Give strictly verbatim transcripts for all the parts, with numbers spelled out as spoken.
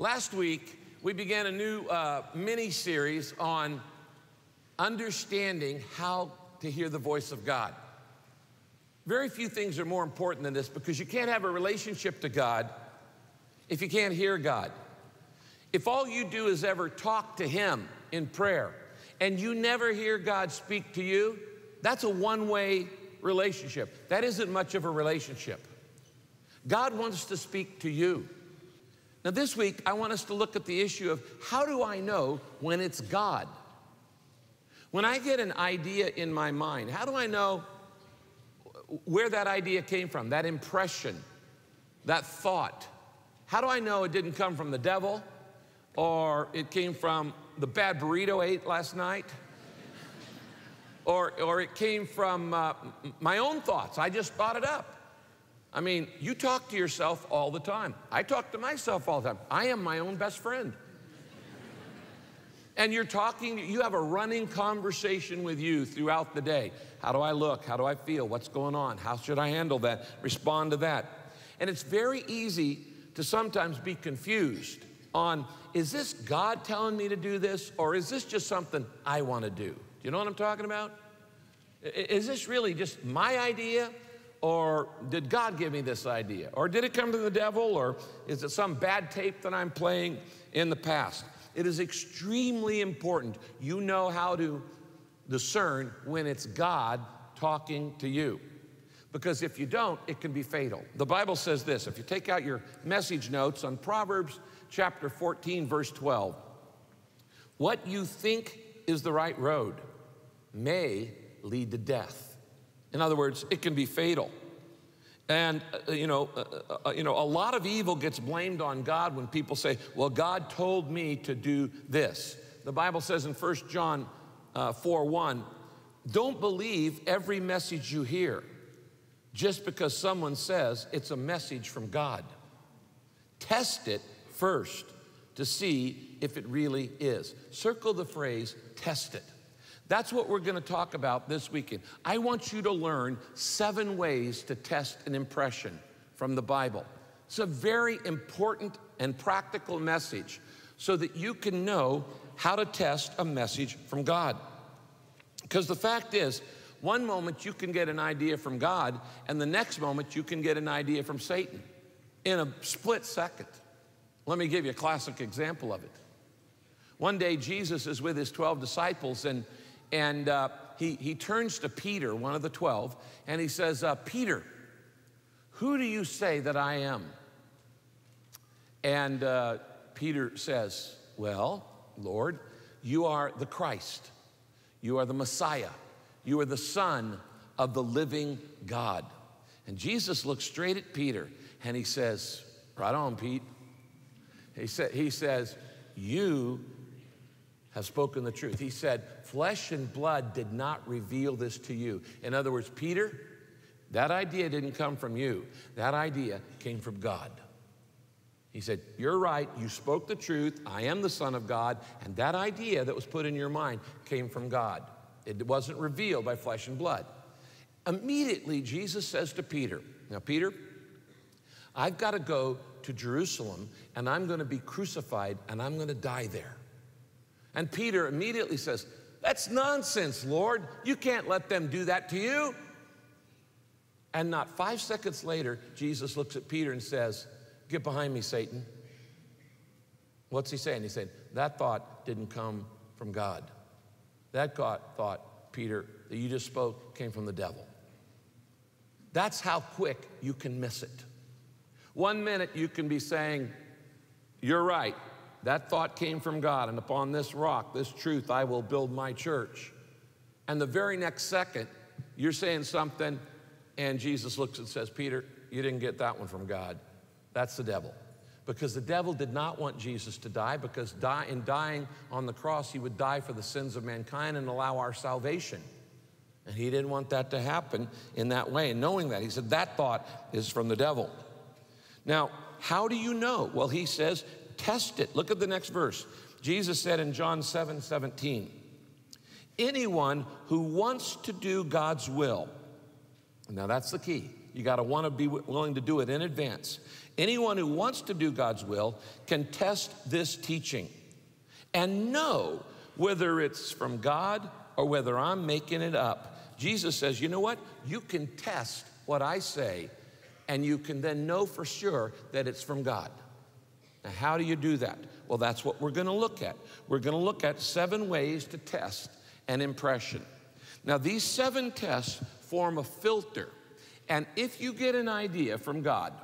Last week, we began a new uh, mini-series on understanding how to hear the voice of God. Very few things are more important than this, because you can't have a relationship to God if you can't hear God. If all you do is ever talk to Him in prayer and you never hear God speak to you, that's a one-way relationship. That isn't much of a relationship. God wants to speak to you. Now this week, I want us to look at the issue of how do I know when it's God? When I get an idea in my mind, how do I know where that idea came from, that impression, that thought? How do I know it didn't come from the devil, or it came from the bad burrito I ate last night, or, or it came from uh, my own thoughts? I just thought it up. I mean, you talk to yourself all the time. I talk to myself all the time. I am my own best friend. And you're talking, you have a running conversation with you throughout the day. How do I look? How do I feel? What's going on? How should I handle that? Respond to that. And it's very easy to sometimes be confused on, is this God telling me to do this, or is this just something I want to do? Do you know what I'm talking about? Is this really just my idea? Or did God give me this idea? Or did it come from the devil? Or is it some bad tape that I'm playing in the past? It is extremely important you know how to discern when it's God talking to you. Because if you don't, it can be fatal. The Bible says this. If you take out your message notes on Proverbs chapter fourteen, verse twelve, what you think is the right road may lead to death. In other words, it can be fatal. And, uh, you know, uh, uh, you know, a lot of evil gets blamed on God when people say, well, God told me to do this. The Bible says in First John uh, four one, don't believe every message you hear just because someone says it's a message from God. Test it first to see if it really is. Circle the phrase, test it. That's what we're gonna talk about this weekend. I want you to learn seven ways to test an impression from the Bible. It's a very important and practical message so that you can know how to test a message from God. Because the fact is, one moment you can get an idea from God, and the next moment you can get an idea from Satan in a split second. Let me give you a classic example of it. One day Jesus is with his twelve disciples, and And uh, he, he turns to Peter, one of the twelve, and he says, uh, Peter, who do you say that I am? And uh, Peter says, well, Lord, you are the Christ. You are the Messiah. You are the Son of the living God. And Jesus looks straight at Peter, and he says, right on, Pete. He, sa he says, you have spoken the truth. He said, flesh and blood did not reveal this to you. In other words, Peter, that idea didn't come from you. That idea came from God. He said, you're right, you spoke the truth, I am the Son of God, and that idea that was put in your mind came from God. It wasn't revealed by flesh and blood. Immediately, Jesus says to Peter, now Peter, I've got to go to Jerusalem, and I'm going to be crucified, and I'm going to die there. And Peter immediately says, that's nonsense, Lord. You can't let them do that to you. And not five seconds later, Jesus looks at Peter and says, get behind me, Satan. What's he saying? He said, that thought didn't come from God. That thought, Peter, that you just spoke came from the devil. That's how quick you can miss it. One minute you can be saying, you're right. That thought came from God, and upon this rock, this truth, I will build my church. And the very next second, you're saying something, and Jesus looks and says, Peter, you didn't get that one from God. That's the devil. Because the devil did not want Jesus to die, because die, in dying on the cross, he would die for the sins of mankind and allow our salvation. And he didn't want that to happen in that way. And knowing that, he said, that thought is from the devil. Now, how do you know? Well, he says, test it. Look at the next verse. Jesus said in John seven seventeen, anyone who wants to do God's will, now that's the key. You got to want to be willing to do it in advance. Anyone who wants to do God's will can test this teaching and know whether it's from God or whether I'm making it up. Jesus says, you know what? You can test what I say, and you can then know for sure that it's from God. Now, how do you do that? Well, that's what we're gonna look at. We're gonna look at seven ways to test an impression. Now, these seven tests form a filter. And if you get an idea from God,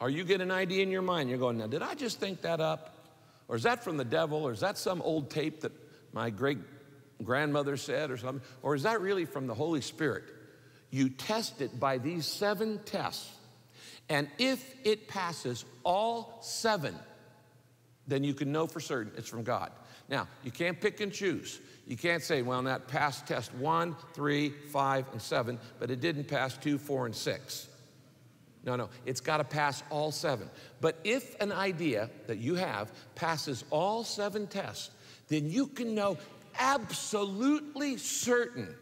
or you get an idea in your mind, you're going, now, did I just think that up? Or is that from the devil? Or is that some old tape that my great-grandmother said or something? Or is that really from the Holy Spirit? You test it by these seven tests. And if it passes all seven, then you can know for certain it's from God. Now, you can't pick and choose. You can't say, well, that passed test one, three, five, and seven, but it didn't pass two, four, and six. No, no, it's got to pass all seven. But if an idea that you have passes all seven tests, then you can know absolutely certain,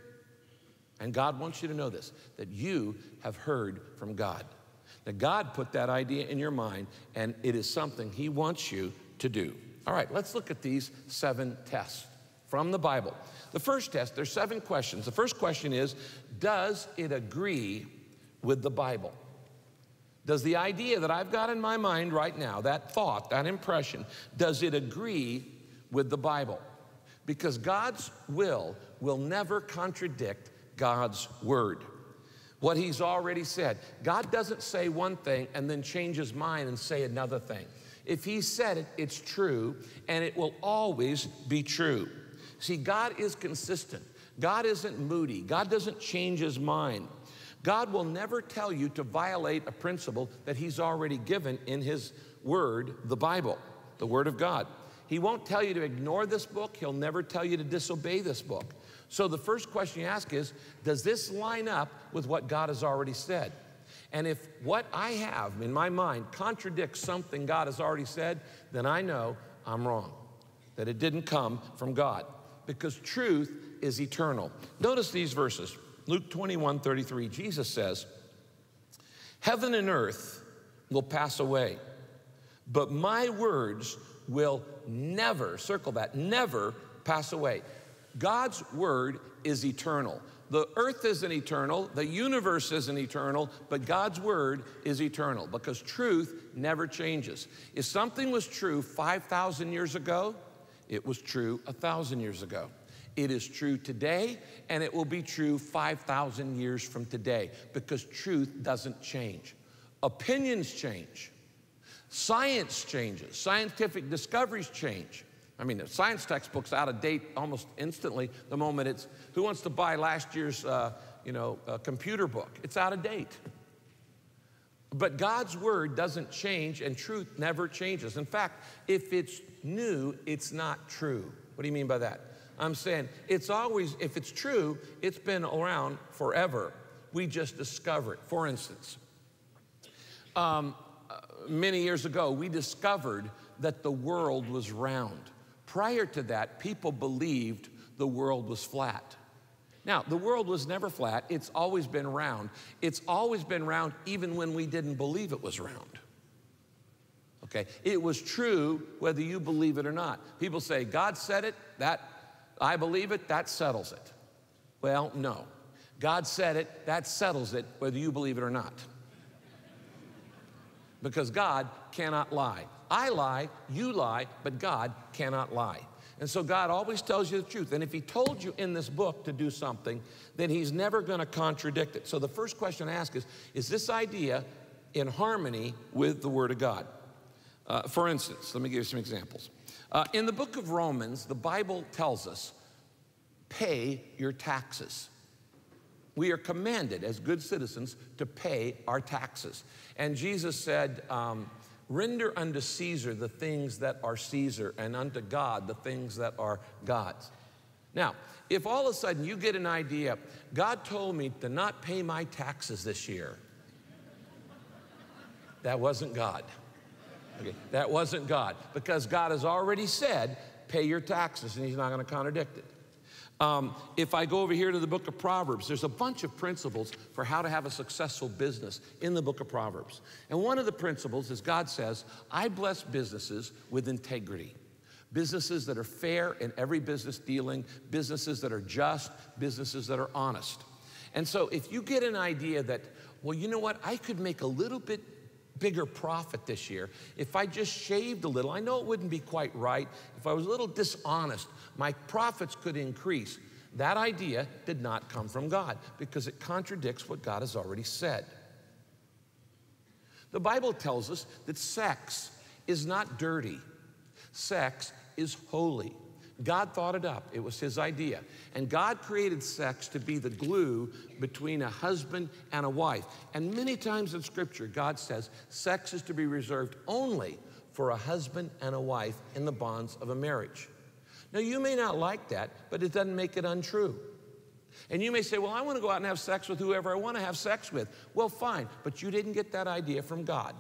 and God wants you to know this, that you have heard from God. That God put that idea in your mind, and it is something He wants you to do. All right, let's look at these seven tests from the Bible. The first test, there's seven questions. The first question is, does it agree with the Bible? Does the idea that I've got in my mind right now, that thought, that impression, does it agree with the Bible? Because God's will will never contradict God's word. What He's already said. God doesn't say one thing and then change His mind and say another thing. If He said it, it's true, and it will always be true. See, God is consistent. God isn't moody. God doesn't change His mind. God will never tell you to violate a principle that He's already given in His word, the Bible, the Word of God. He won't tell you to ignore this book. He'll never tell you to disobey this book. So the first question you ask is, does this line up with what God has already said? And if what I have in my mind contradicts something God has already said, then I know I'm wrong, that it didn't come from God, because truth is eternal. Notice these verses. Luke twenty-one thirty-three, Jesus says, heaven and earth will pass away, but my words will never, circle that, never pass away. God's word is eternal. The earth isn't eternal, the universe isn't eternal, but God's word is eternal because truth never changes. If something was true five thousand years ago, it was true one thousand years ago. It is true today, and it will be true five thousand years from today because truth doesn't change. Opinions change. Science changes. Scientific discoveries change. I mean, the science textbook's out of date almost instantly the moment it's, who wants to buy last year's, uh, you know, uh, computer book? It's out of date. But God's word doesn't change, and truth never changes. In fact, if it's new, it's not true. What do you mean by that? I'm saying it's always, if it's true, it's been around forever. We just discover it. For instance, um, many years ago, we discovered that the world was round. Prior to that, people believed the world was flat. Now, the world was never flat. It's always been round. It's always been round even when we didn't believe it was round. Okay, it was true whether you believe it or not. People say, God said it, that I believe it, that settles it. Well, no. God said it, that settles it, whether you believe it or not. Because God cannot lie. I lie, you lie, but God cannot lie. And so God always tells you the truth. And if He told you in this book to do something, then He's never gonna contradict it. So the first question I ask is, is this idea in harmony with the Word of God? Uh, for instance, let me give you some examples. Uh, in the book of Romans, the Bible tells us, pay your taxes. We are commanded as good citizens to pay our taxes. And Jesus said, um, render unto Caesar the things that are Caesar, and unto God the things that are God's. Now, if all of a sudden you get an idea, God told me to not pay my taxes this year, that wasn't God. Okay, that wasn't God, because God has already said, pay your taxes, and He's not gonna contradict it. Um, if I go over here to the book of Proverbs, there's a bunch of principles for how to have a successful business in the book of Proverbs. And one of the principles is God says, I bless businesses with integrity. Businesses that are fair in every business dealing, businesses that are just, businesses that are honest. And so if you get an idea that, well, you know what, I could make a little bit bigger profit this year if I just shaved a little. I know it wouldn't be quite right. If I was a little dishonest, my profits could increase. That idea did not come from God because it contradicts what God has already said. The Bible tells us that sex is not dirty. Sex is holy. God thought it up. It was his idea. And God created sex to be the glue between a husband and a wife. And many times in Scripture, God says sex is to be reserved only for a husband and a wife in the bonds of a marriage. Now, you may not like that, but it doesn't make it untrue. And you may say, well, I want to go out and have sex with whoever I want to have sex with. Well, fine, but you didn't get that idea from God.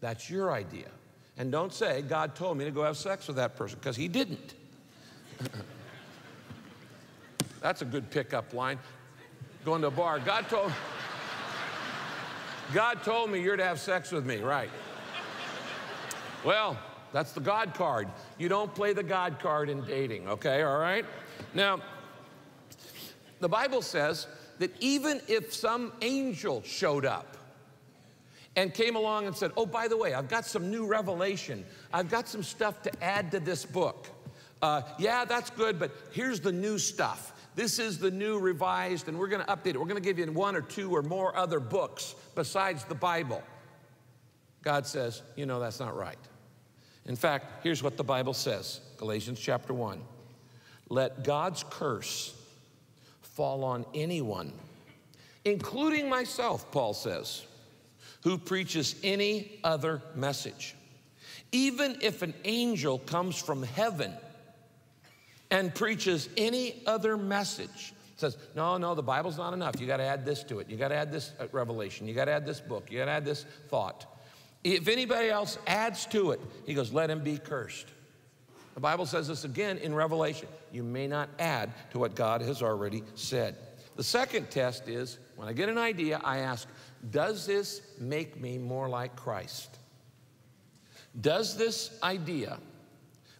That's your idea. And don't say, God told me to go have sex with that person, because he didn't. That's a good pickup line. Going to a bar, God told, God told me you're to have sex with me, right? Well, that's the God card. You don't play the God card in dating, okay, all right? Now, the Bible says that even if some angel showed up and came along and said, oh, by the way, I've got some new revelation. I've got some stuff to add to this book. Uh, yeah, that's good, but here's the new stuff. This is the new revised, and we're going to update it. We're going to give you one or two or more other books besides the Bible. God says, you know, that's not right. In fact, here's what the Bible says, Galatians chapter one. Let God's curse fall on anyone, including myself, Paul says, who preaches any other message. Even if an angel comes from heaven and preaches any other message, says, no, no, the Bible's not enough. You gotta add this to it. You gotta add this revelation. You gotta add this book. You gotta add this thought. If anybody else adds to it, he goes, let him be cursed. The Bible says this again in Revelation. You may not add to what God has already said. The second test is, when I get an idea, I ask, does this make me more like Christ? Does this idea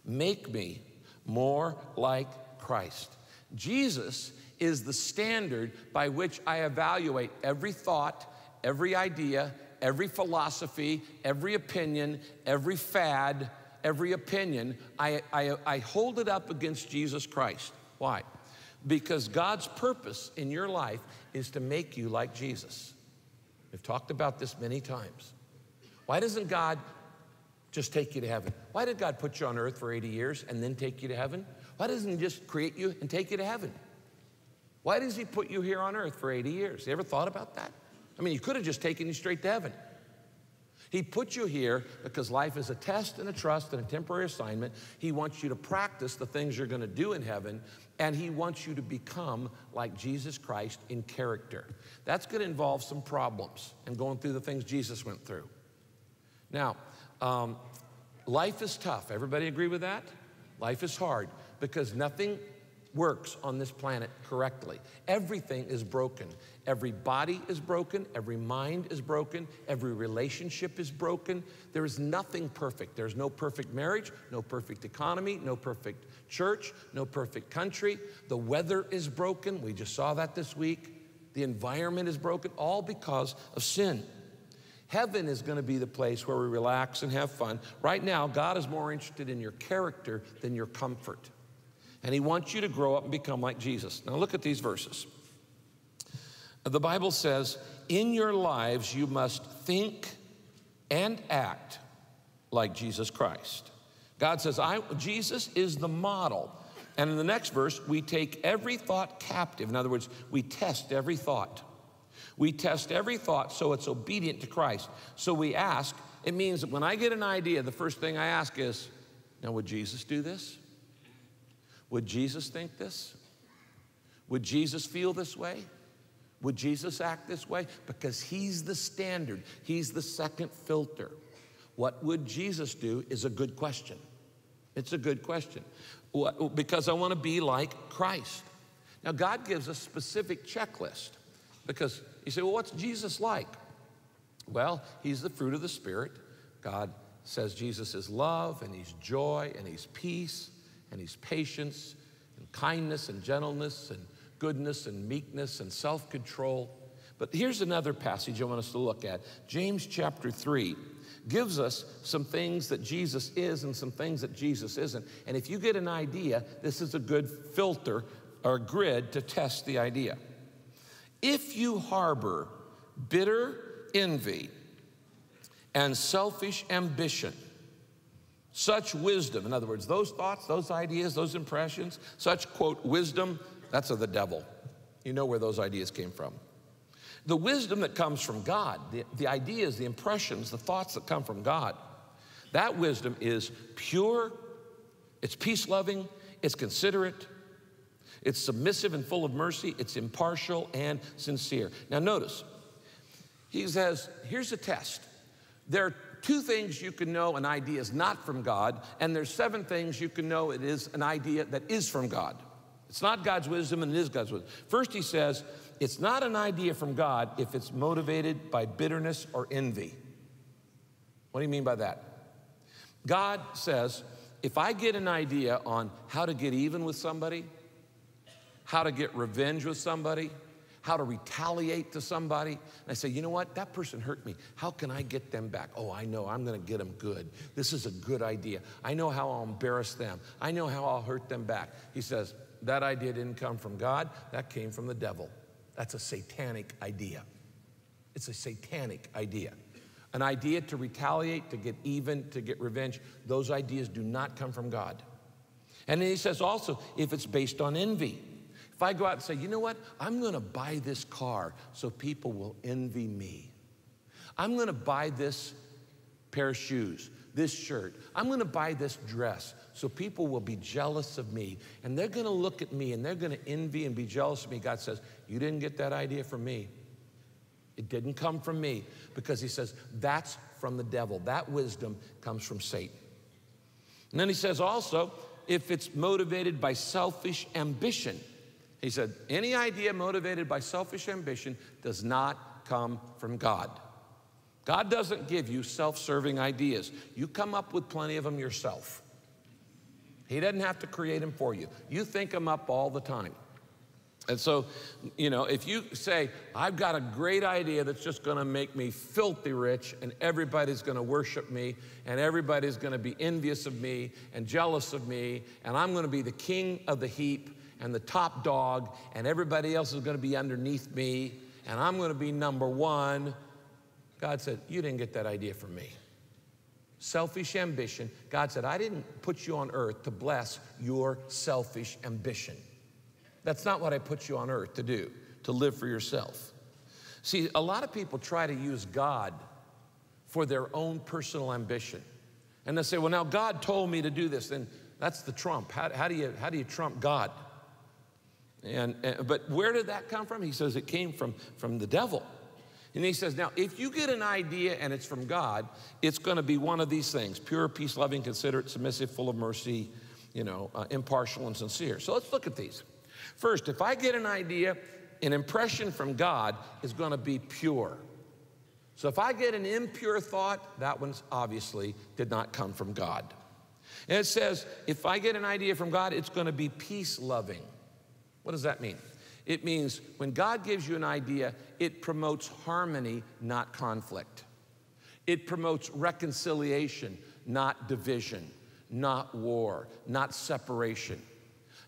make me more like Christ? Jesus is the standard by which I evaluate every thought, every idea, every philosophy, every opinion, every fad, every opinion. I, I, I hold it up against Jesus Christ. Why? Because God's purpose in your life is to make you like Jesus. We've talked about this many times. Why doesn't God just take you to heaven? Why did God put you on earth for eighty years and then take you to heaven? Why doesn't he just create you and take you to heaven? Why does he put you here on earth for eighty years? You ever thought about that? I mean, he could have just taken you straight to heaven. He put you here because life is a test and a trust and a temporary assignment. He wants you to practice the things you're going to do in heaven, and he wants you to become like Jesus Christ in character. That's going to involve some problems and going through the things Jesus went through. Now, um, life is tough. Everybody agree with that? Life is hard because nothing works on this planet correctly. Everything is broken. Every body is broken. Every mind is broken. Every relationship is broken. There is nothing perfect. There's no perfect marriage, no perfect economy, no perfect church, no perfect country. The weather is broken. We just saw that this week. The environment is broken, all because of sin. Heaven is going to be the place where we relax and have fun. Right now, God is more interested in your character than your comfort. And he wants you to grow up and become like Jesus. Now look at these verses. The Bible says, in your lives you must think and act like Jesus Christ. God says, I, Jesus is the model. And in the next verse, we take every thought captive. In other words, we test every thought. We test every thought so it's obedient to Christ. So we ask, it means that when I get an idea, the first thing I ask is, now would Jesus do this? Would Jesus think this? Would Jesus feel this way? Would Jesus act this way? Because he's the standard. He's the second filter. What would Jesus do is a good question. It's a good question, because I want to be like Christ. Now, God gives a specific checklist, because you say, well, what's Jesus like? Well, he's the fruit of the Spirit. God says Jesus is love, and he's joy, and he's peace, and he's patience, and kindness, and gentleness, and goodness, and meekness, and self-control. But here's another passage I want us to look at. James chapter three gives us some things that Jesus is and some things that Jesus isn't. And if you get an idea, this is a good filter or grid to test the idea. If you harbor bitter envy and selfish ambition, such wisdom, in other words, those thoughts, those ideas, those impressions, such, quote, wisdom, that's of the devil. You know where those ideas came from. The wisdom that comes from God, the, the ideas, the impressions, the thoughts that come from God, that wisdom is pure, it's peace-loving, it's considerate, it's submissive and full of mercy, it's impartial and sincere. Now notice, he says, here's a test. There are two things you can know an idea is not from God, and there's seven things you can know it is an idea that is from God. It's not God's wisdom, and it is God's wisdom. First, he says, it's not an idea from God if it's motivated by bitterness or envy. What do you mean by that? God says, if I get an idea on how to get even with somebody, how to get revenge with somebody, how to retaliate to somebody, and I say, you know what, that person hurt me. How can I get them back? Oh, I know, I'm gonna get them good. This is a good idea. I know how I'll embarrass them. I know how I'll hurt them back. He says, that idea didn't come from God, that came from the devil. That's a satanic idea. It's a satanic idea. An idea to retaliate, to get even, to get revenge, those ideas do not come from God. And then he says also, if it's based on envy, if I go out and say, you know what, I'm gonna buy this car so people will envy me. I'm gonna buy this pair of shoes, this shirt. I'm gonna buy this dress so people will be jealous of me, and they're gonna look at me and they're gonna envy and be jealous of me. God says, you didn't get that idea from me. It didn't come from me, because he says, that's from the devil. That wisdom comes from Satan. And then he says also, if it's motivated by selfish ambition, he said, any idea motivated by selfish ambition does not come from God. God doesn't give you self-serving ideas. You come up with plenty of them yourself. He doesn't have to create them for you. You think them up all the time. And so, you know, if you say, I've got a great idea that's just gonna make me filthy rich, and everybody's gonna worship me, and everybody's gonna be envious of me and jealous of me, and I'm gonna be the king of the heap, and the top dog, and everybody else is gonna be underneath me, and I'm gonna be number one. God said, you didn't get that idea from me. Selfish ambition, God said, I didn't put you on earth to bless your selfish ambition. That's not what I put you on earth to do, to live for yourself. See, a lot of people try to use God for their own personal ambition. And they say, well, now God told me to do this, and that's the trump. How, how, do, you, how do you trump God? And, and, but where did that come from? He says it came from, from the devil. And he says, now, if you get an idea and it's from God, it's gonna be one of these things: pure, peace-loving, considerate, submissive, full of mercy, you know, uh, impartial and sincere. So let's look at these. First, if I get an idea, an impression from God is gonna be pure. So if I get an impure thought, that one's obviously did not come from God. And it says, if I get an idea from God, it's gonna be peace-loving. What does that mean? It means when God gives you an idea, it promotes harmony, not conflict. It promotes reconciliation, not division, not war, not separation.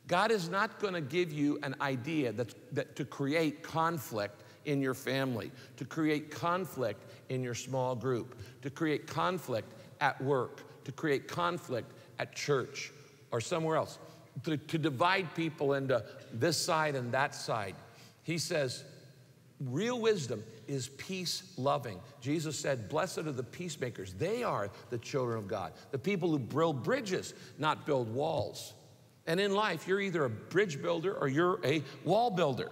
God is not gonna give you an idea that's, that to create conflict in your family, to create conflict in your small group, to create conflict at work, to create conflict at church or somewhere else. To, to divide people into this side and that side. He says, real wisdom is peace-loving. Jesus said, blessed are the peacemakers. They are the children of God. The people who build bridges, not build walls. And in life, you're either a bridge builder or you're a wall builder.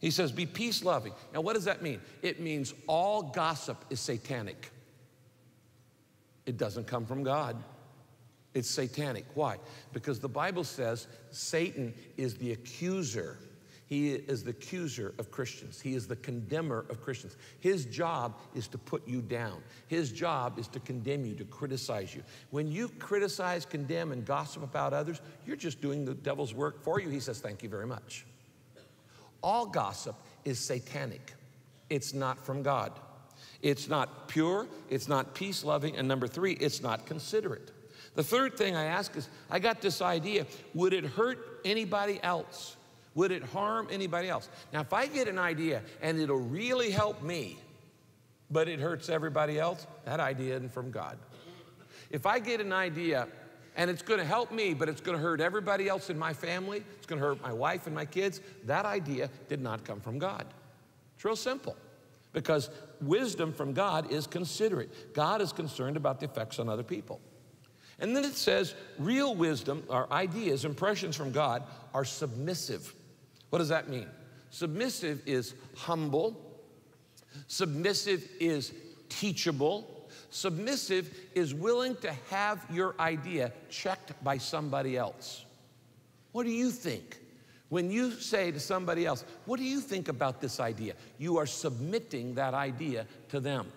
He says, be peace-loving. Now, what does that mean? It means all gossip is satanic. It doesn't come from God. It's satanic. Why? Because the Bible says Satan is the accuser. He is the accuser of Christians. He is the condemner of Christians. His job is to put you down. His job is to condemn you, to criticize you. When you criticize, condemn, and gossip about others, you're just doing the devil's work for you. He says, thank you very much. All gossip is satanic. It's not from God. It's not pure, it's not peace-loving, and number three, it's not considerate. The third thing I ask is, I got this idea, would it hurt anybody else? Would it harm anybody else? Now, if I get an idea and it'll really help me, but it hurts everybody else, that idea isn't from God. If I get an idea and it's gonna help me, but it's gonna hurt everybody else in my family, it's gonna hurt my wife and my kids, that idea did not come from God. It's real simple, because wisdom from God is considerate. God is concerned about the effects on other people. And then it says, real wisdom, or ideas, impressions from God, are submissive. What does that mean? Submissive is humble. Submissive is teachable. Submissive is willing to have your idea checked by somebody else. What do you think? When you say to somebody else, what do you think about this idea? You are submitting that idea to them.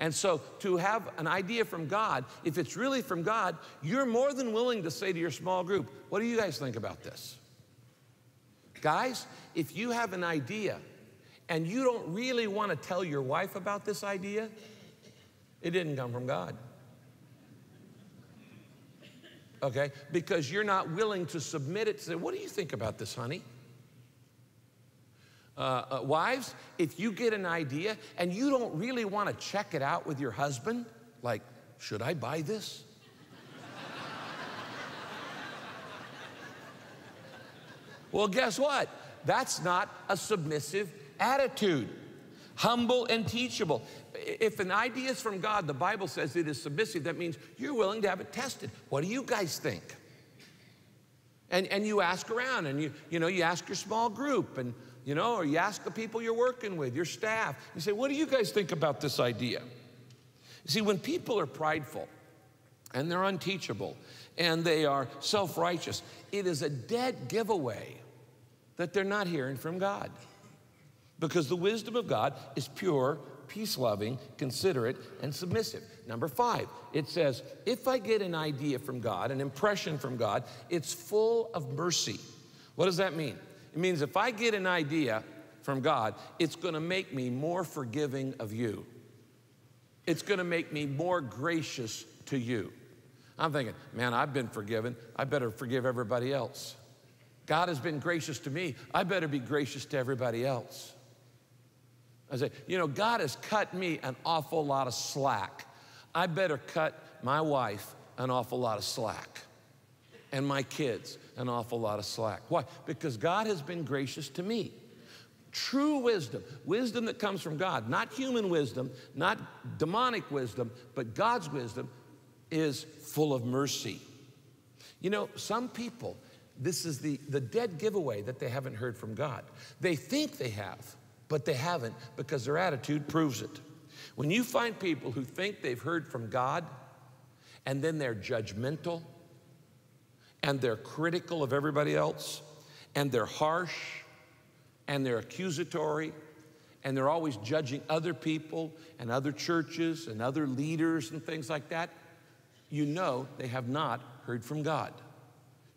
And so to have an idea from God, if it's really from God, you're more than willing to say to your small group, what do you guys think about this? Guys, if you have an idea and you don't really want to tell your wife about this idea, it didn't come from God. Okay, because you're not willing to submit it to say, what do you think about this, honey? Uh, uh, wives, if you get an idea and you don't really want to check it out with your husband, like, should I buy this? Well, guess what? That's not a submissive attitude. Humble and teachable. If an idea is from God, the Bible says it is submissive. That means you're willing to have it tested. What do you guys think? And, and you ask around, and you, you know, you ask your small group, and you know, or you ask the people you're working with, your staff. You say, what do you guys think about this idea? You see, when people are prideful, and they're unteachable, and they are self-righteous, it is a dead giveaway that they're not hearing from God. Because the wisdom of God is pure, peace-loving, considerate, and submissive. Number five, it says, if I get an idea from God, an impression from God, it's full of mercy. What does that mean? It means if I get an idea from God, it's gonna make me more forgiving of you. It's gonna make me more gracious to you. I'm thinking, man, I've been forgiven. I better forgive everybody else. God has been gracious to me. I better be gracious to everybody else. I say, you know, God has cut me an awful lot of slack. I better cut my wife an awful lot of slack and my kids an awful lot of slack. Why? Because God has been gracious to me. True wisdom, wisdom that comes from God, not human wisdom, not demonic wisdom, but God's wisdom is full of mercy. You know, some people, this is the, the dead giveaway that they haven't heard from God. They think they have, but they haven't, because their attitude proves it. When you find people who think they've heard from God, and then they're judgmental, and they're critical of everybody else, and they're harsh, and they're accusatory, and they're always judging other people, and other churches, and other leaders, and things like that, you know they have not heard from God.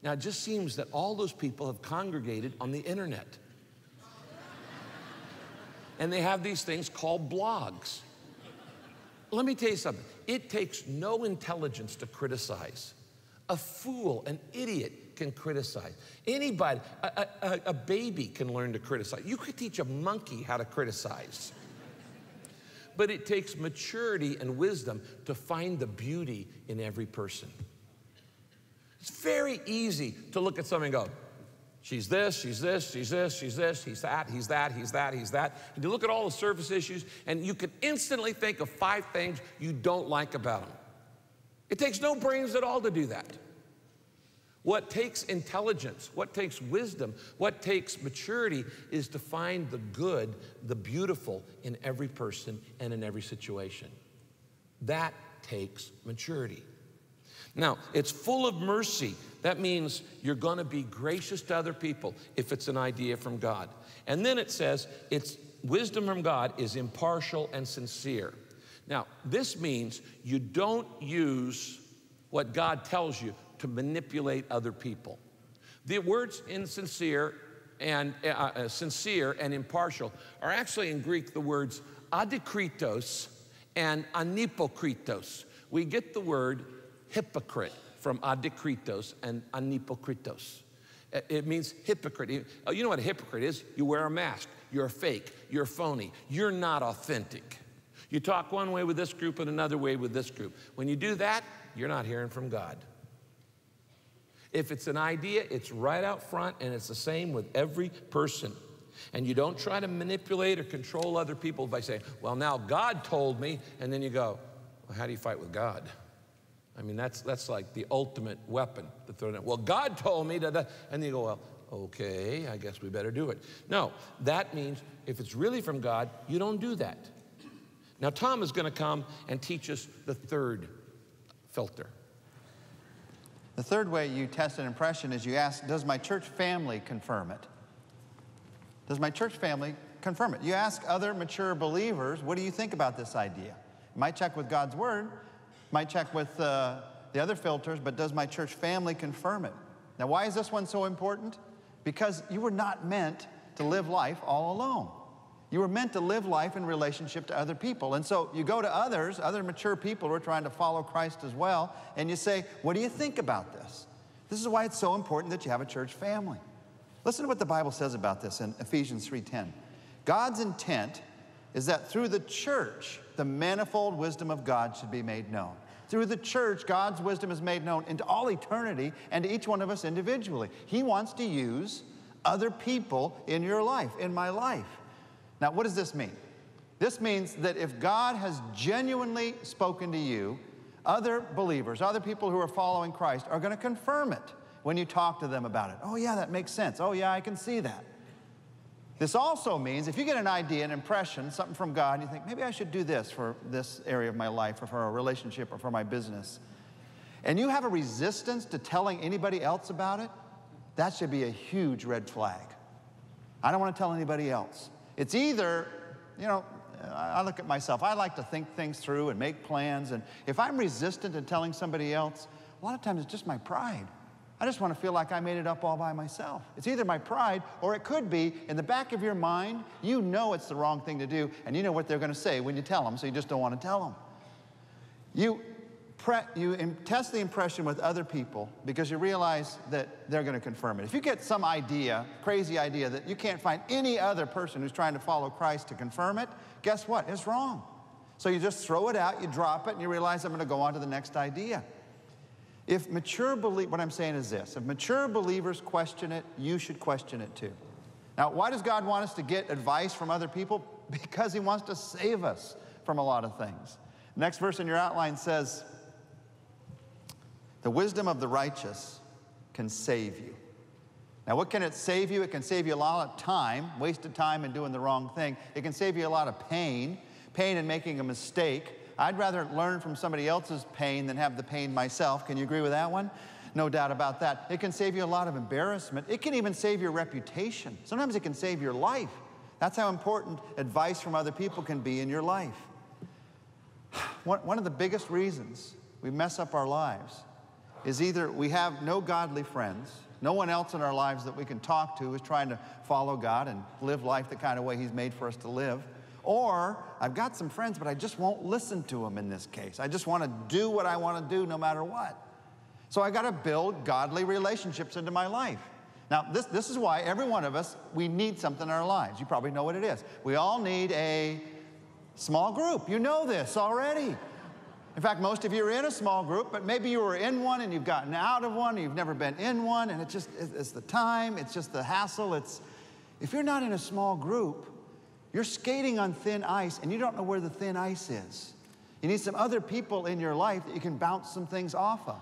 Now, it just seems that all those people have congregated on the internet. And they have these things called blogs. Let me tell you something. It takes no intelligence to criticize. A fool, an idiot can criticize. Anybody, a, a, a baby can learn to criticize. You could teach a monkey how to criticize. But it takes maturity and wisdom to find the beauty in every person. It's very easy to look at someone and go, she's this, she's this, she's this, she's this, he's that, he's that, he's that, he's that. And you look at all the surface issues, and you can instantly think of five things you don't like about him. It takes no brains at all to do that. What takes intelligence, what takes wisdom, what takes maturity is to find the good, the beautiful in every person and in every situation. That takes maturity. Now, it's full of mercy. That means you're going to be gracious to other people if it's an idea from God. And then it says, it's wisdom from God is impartial and sincere. Now, this means you don't use what God tells you to manipulate other people. The words insincere and uh, uh, sincere and impartial are actually in Greek the words adikritos and anipokritos. We get the word hypocrite from adikritos and anipokritos. It means hypocrite. You know what a hypocrite is? You wear a mask, you're a fake, you're phony, you're not authentic. You talk one way with this group and another way with this group. When you do that, you're not hearing from God. If it's an idea, it's right out front, and it's the same with every person. And you don't try to manipulate or control other people by saying, well, now God told me, and then you go, well, how do you fight with God? I mean, that's, that's like the ultimate weapon to throw down. Well, God told me, da, da. And you go, well, okay, I guess we better do it. No, that means if it's really from God, you don't do that. Now, Tom is gonna come and teach us the third filter. The third way you test an impression is you ask, does my church family confirm it? Does my church family confirm it? You ask other mature believers, what do you think about this idea? Might check with God's word, might check with uh, the other filters, but does my church family confirm it? Now, why is this one so important? Because you were not meant to live life all alone. You were meant to live life in relationship to other people. And so you go to others, other mature people who are trying to follow Christ as well, and you say, what do you think about this? This is why it's so important that you have a church family. Listen to what the Bible says about this in Ephesians three ten. God's intent is that through the church, the manifold wisdom of God should be made known. Through the church, God's wisdom is made known into all eternity and to each one of us individually. He wants to use other people in your life, in my life. Now, what does this mean? This means that if God has genuinely spoken to you, other believers, other people who are following Christ are going to confirm it when you talk to them about it. Oh, yeah, that makes sense. Oh, yeah, I can see that. This also means if you get an idea, an impression, something from God, and you think, maybe I should do this for this area of my life or for a relationship or for my business, and you have a resistance to telling anybody else about it, that should be a huge red flag. I don't want to tell anybody else. It's either, you know, I look at myself. I like to think things through and make plans. And if I'm resistant to telling somebody else, a lot of times it's just my pride. I just want to feel like I made it up all by myself. It's either my pride, or it could be in the back of your mind, you know it's the wrong thing to do, and you know what they're going to say when you tell them, so you just don't want to tell them. You, pre you test the impression with other people because you realize that they're going to confirm it. If you get some idea, crazy idea, that you can't find any other person who's trying to follow Christ to confirm it, guess what? It's wrong. So you just throw it out, you drop it, and you realize I'm going to go on to the next idea. If mature believe, what I'm saying is this, if mature believers question it, you should question it too. Now, why does God want us to get advice from other people? Because he wants to save us from a lot of things. Next verse in your outline says, the wisdom of the righteous can save you. Now, what can it save you? It can save you a lot of time, wasted time in doing the wrong thing. It can save you a lot of pain, pain in making a mistake. I'd rather learn from somebody else's pain than have the pain myself. Can you agree with that one? No doubt about that. It can save you a lot of embarrassment. It can even save your reputation. Sometimes it can save your life. That's how important advice from other people can be in your life. One of the biggest reasons we mess up our lives is either we have no godly friends, no one else in our lives that we can talk to who's trying to follow God and live life the kind of way he's made for us to live, or I've got some friends, but I just won't listen to them in this case. I just want to do what I want to do no matter what. So I got to build godly relationships into my life. Now, this, this is why every one of us, we need something in our lives. You probably know what it is. We all need a small group. You know this already. In fact, most of you are in a small group, but maybe you were in one and you've gotten out of one, or you've never been in one, and it's just, it's the time, it's just the hassle. It's, if you're not in a small group, you're skating on thin ice, and you don't know where the thin ice is. You need some other people in your life that you can bounce some things off of.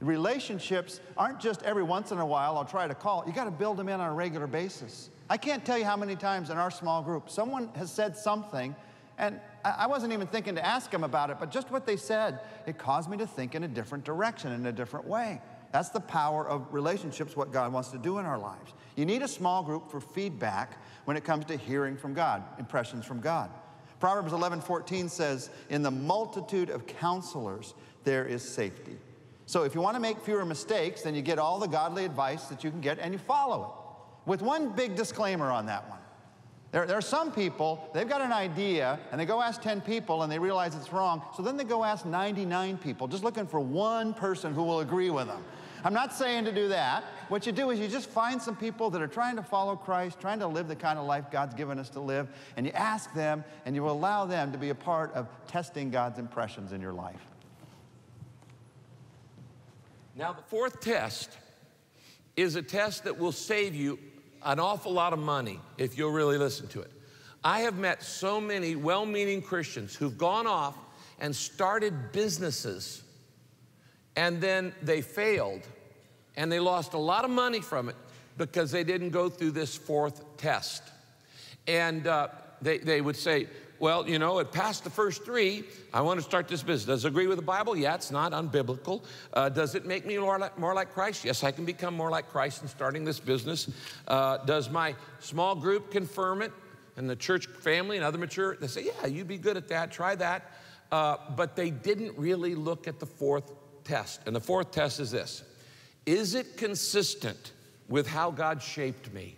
Relationships aren't just every once in a while, I'll try to call. You got to build them in on a regular basis. I can't tell you how many times in our small group someone has said something, And I wasn't even thinking to ask them about it, but just what they said, it caused me to think in a different direction, in a different way. That's the power of relationships, what God wants to do in our lives. You need a small group for feedback when it comes to hearing from God, impressions from God. Proverbs eleven fourteen says, in the multitude of counselors, there is safety. So if you want to make fewer mistakes, then you get all the godly advice that you can get and you follow it. With one big disclaimer on that one. There, there are some people, they've got an idea, and they go ask ten people, and they realize it's wrong, so then they go ask ninety-nine people, just looking for one person who will agree with them. I'm not saying to do that. What you do is you just find some people that are trying to follow Christ, trying to live the kind of life God's given us to live, and you ask them, and you allow them to be a part of testing God's impressions in your life. Now, the fourth test is a test that will save you an awful lot of money if you'll really listen to it. I have met so many well-meaning Christians who've gone off and started businesses, and then they failed, and they lost a lot of money from it because they didn't go through this fourth test. And uh, they, they would say, well, you know, it passed the first three. I want to start this business. Does it agree with the Bible? Yeah, it's not unbiblical. Uh, does it make me more like, more like Christ? Yes, I can become more like Christ in starting this business. Uh, does my small group confirm it? And the church family and other mature, they say, yeah, you'd be good at that. Try that. Uh, but they didn't really look at the fourth test. And the fourth test is this. Is it consistent with how God shaped me?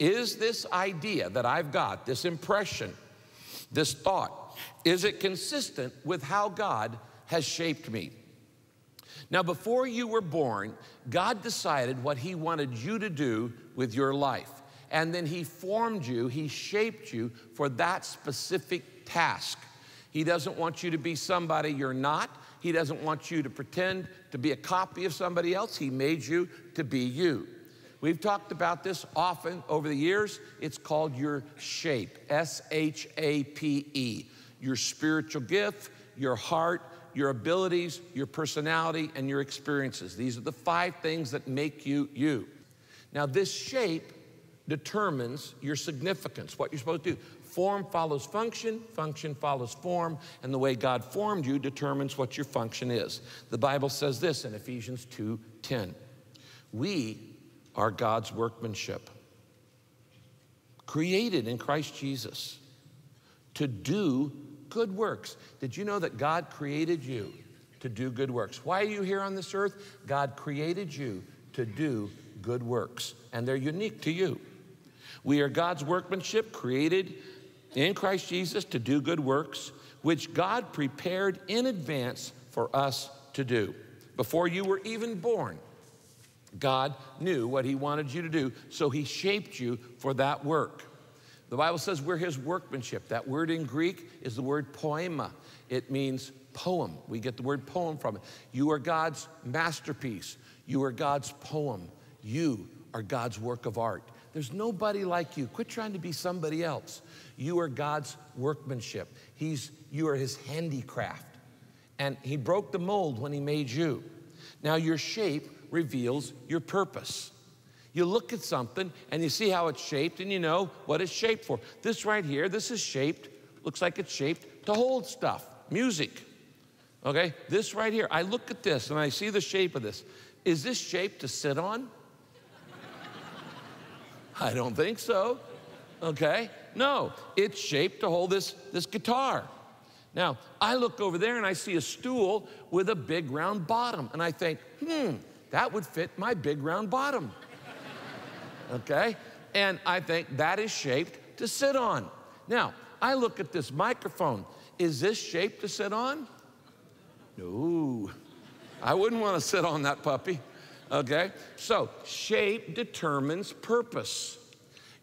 Is this idea that I've got, this impression, this thought, is it consistent with how God has shaped me? Now, before you were born, God decided what He wanted you to do with your life. And then He formed you, He shaped you for that specific task. He doesn't want you to be somebody you're not. He doesn't want you to pretend to be a copy of somebody else. He made you to be you. We've talked about this often over the years. It's called your shape, S H A P E. Your spiritual gift, your heart, your abilities, your personality, and your experiences. These are the five things that make you, you. Now, this shape determines your significance, what you're supposed to do. Form follows function, function follows form, and the way God formed you determines what your function is. The Bible says this in Ephesians two ten. We are God's workmanship, created in Christ Jesus to do good works. Did you know that God created you to do good works? Why are you here on this earth? God created you to do good works, and they're unique to you. We are God's workmanship, created in Christ Jesus to do good works, which God prepared in advance for us to do. Before you were even born, God knew what He wanted you to do, so He shaped you for that work. The Bible says we're His workmanship. That word in Greek is the word poema. It means poem. We get the word poem from it. You are God's masterpiece. You are God's poem. You are God's work of art. There's nobody like you. Quit trying to be somebody else. You are God's workmanship. He's, you are His handicraft. And He broke the mold when He made you. Now, your shape reveals your purpose. You look at something and you see how it's shaped and you know what it's shaped for. This right here, this is shaped, looks like it's shaped to hold stuff, music, okay? This right here, I look at this and I see the shape of this. Is this shaped to sit on? I don't think so, okay? No, it's shaped to hold this, this guitar. Now, I look over there and I see a stool with a big round bottom and I think, hmm, that would fit my big round bottom, okay? And I think that is shaped to sit on. Now, I look at this microphone. Is this shaped to sit on? No, I wouldn't want to sit on that puppy, okay? So shape determines purpose.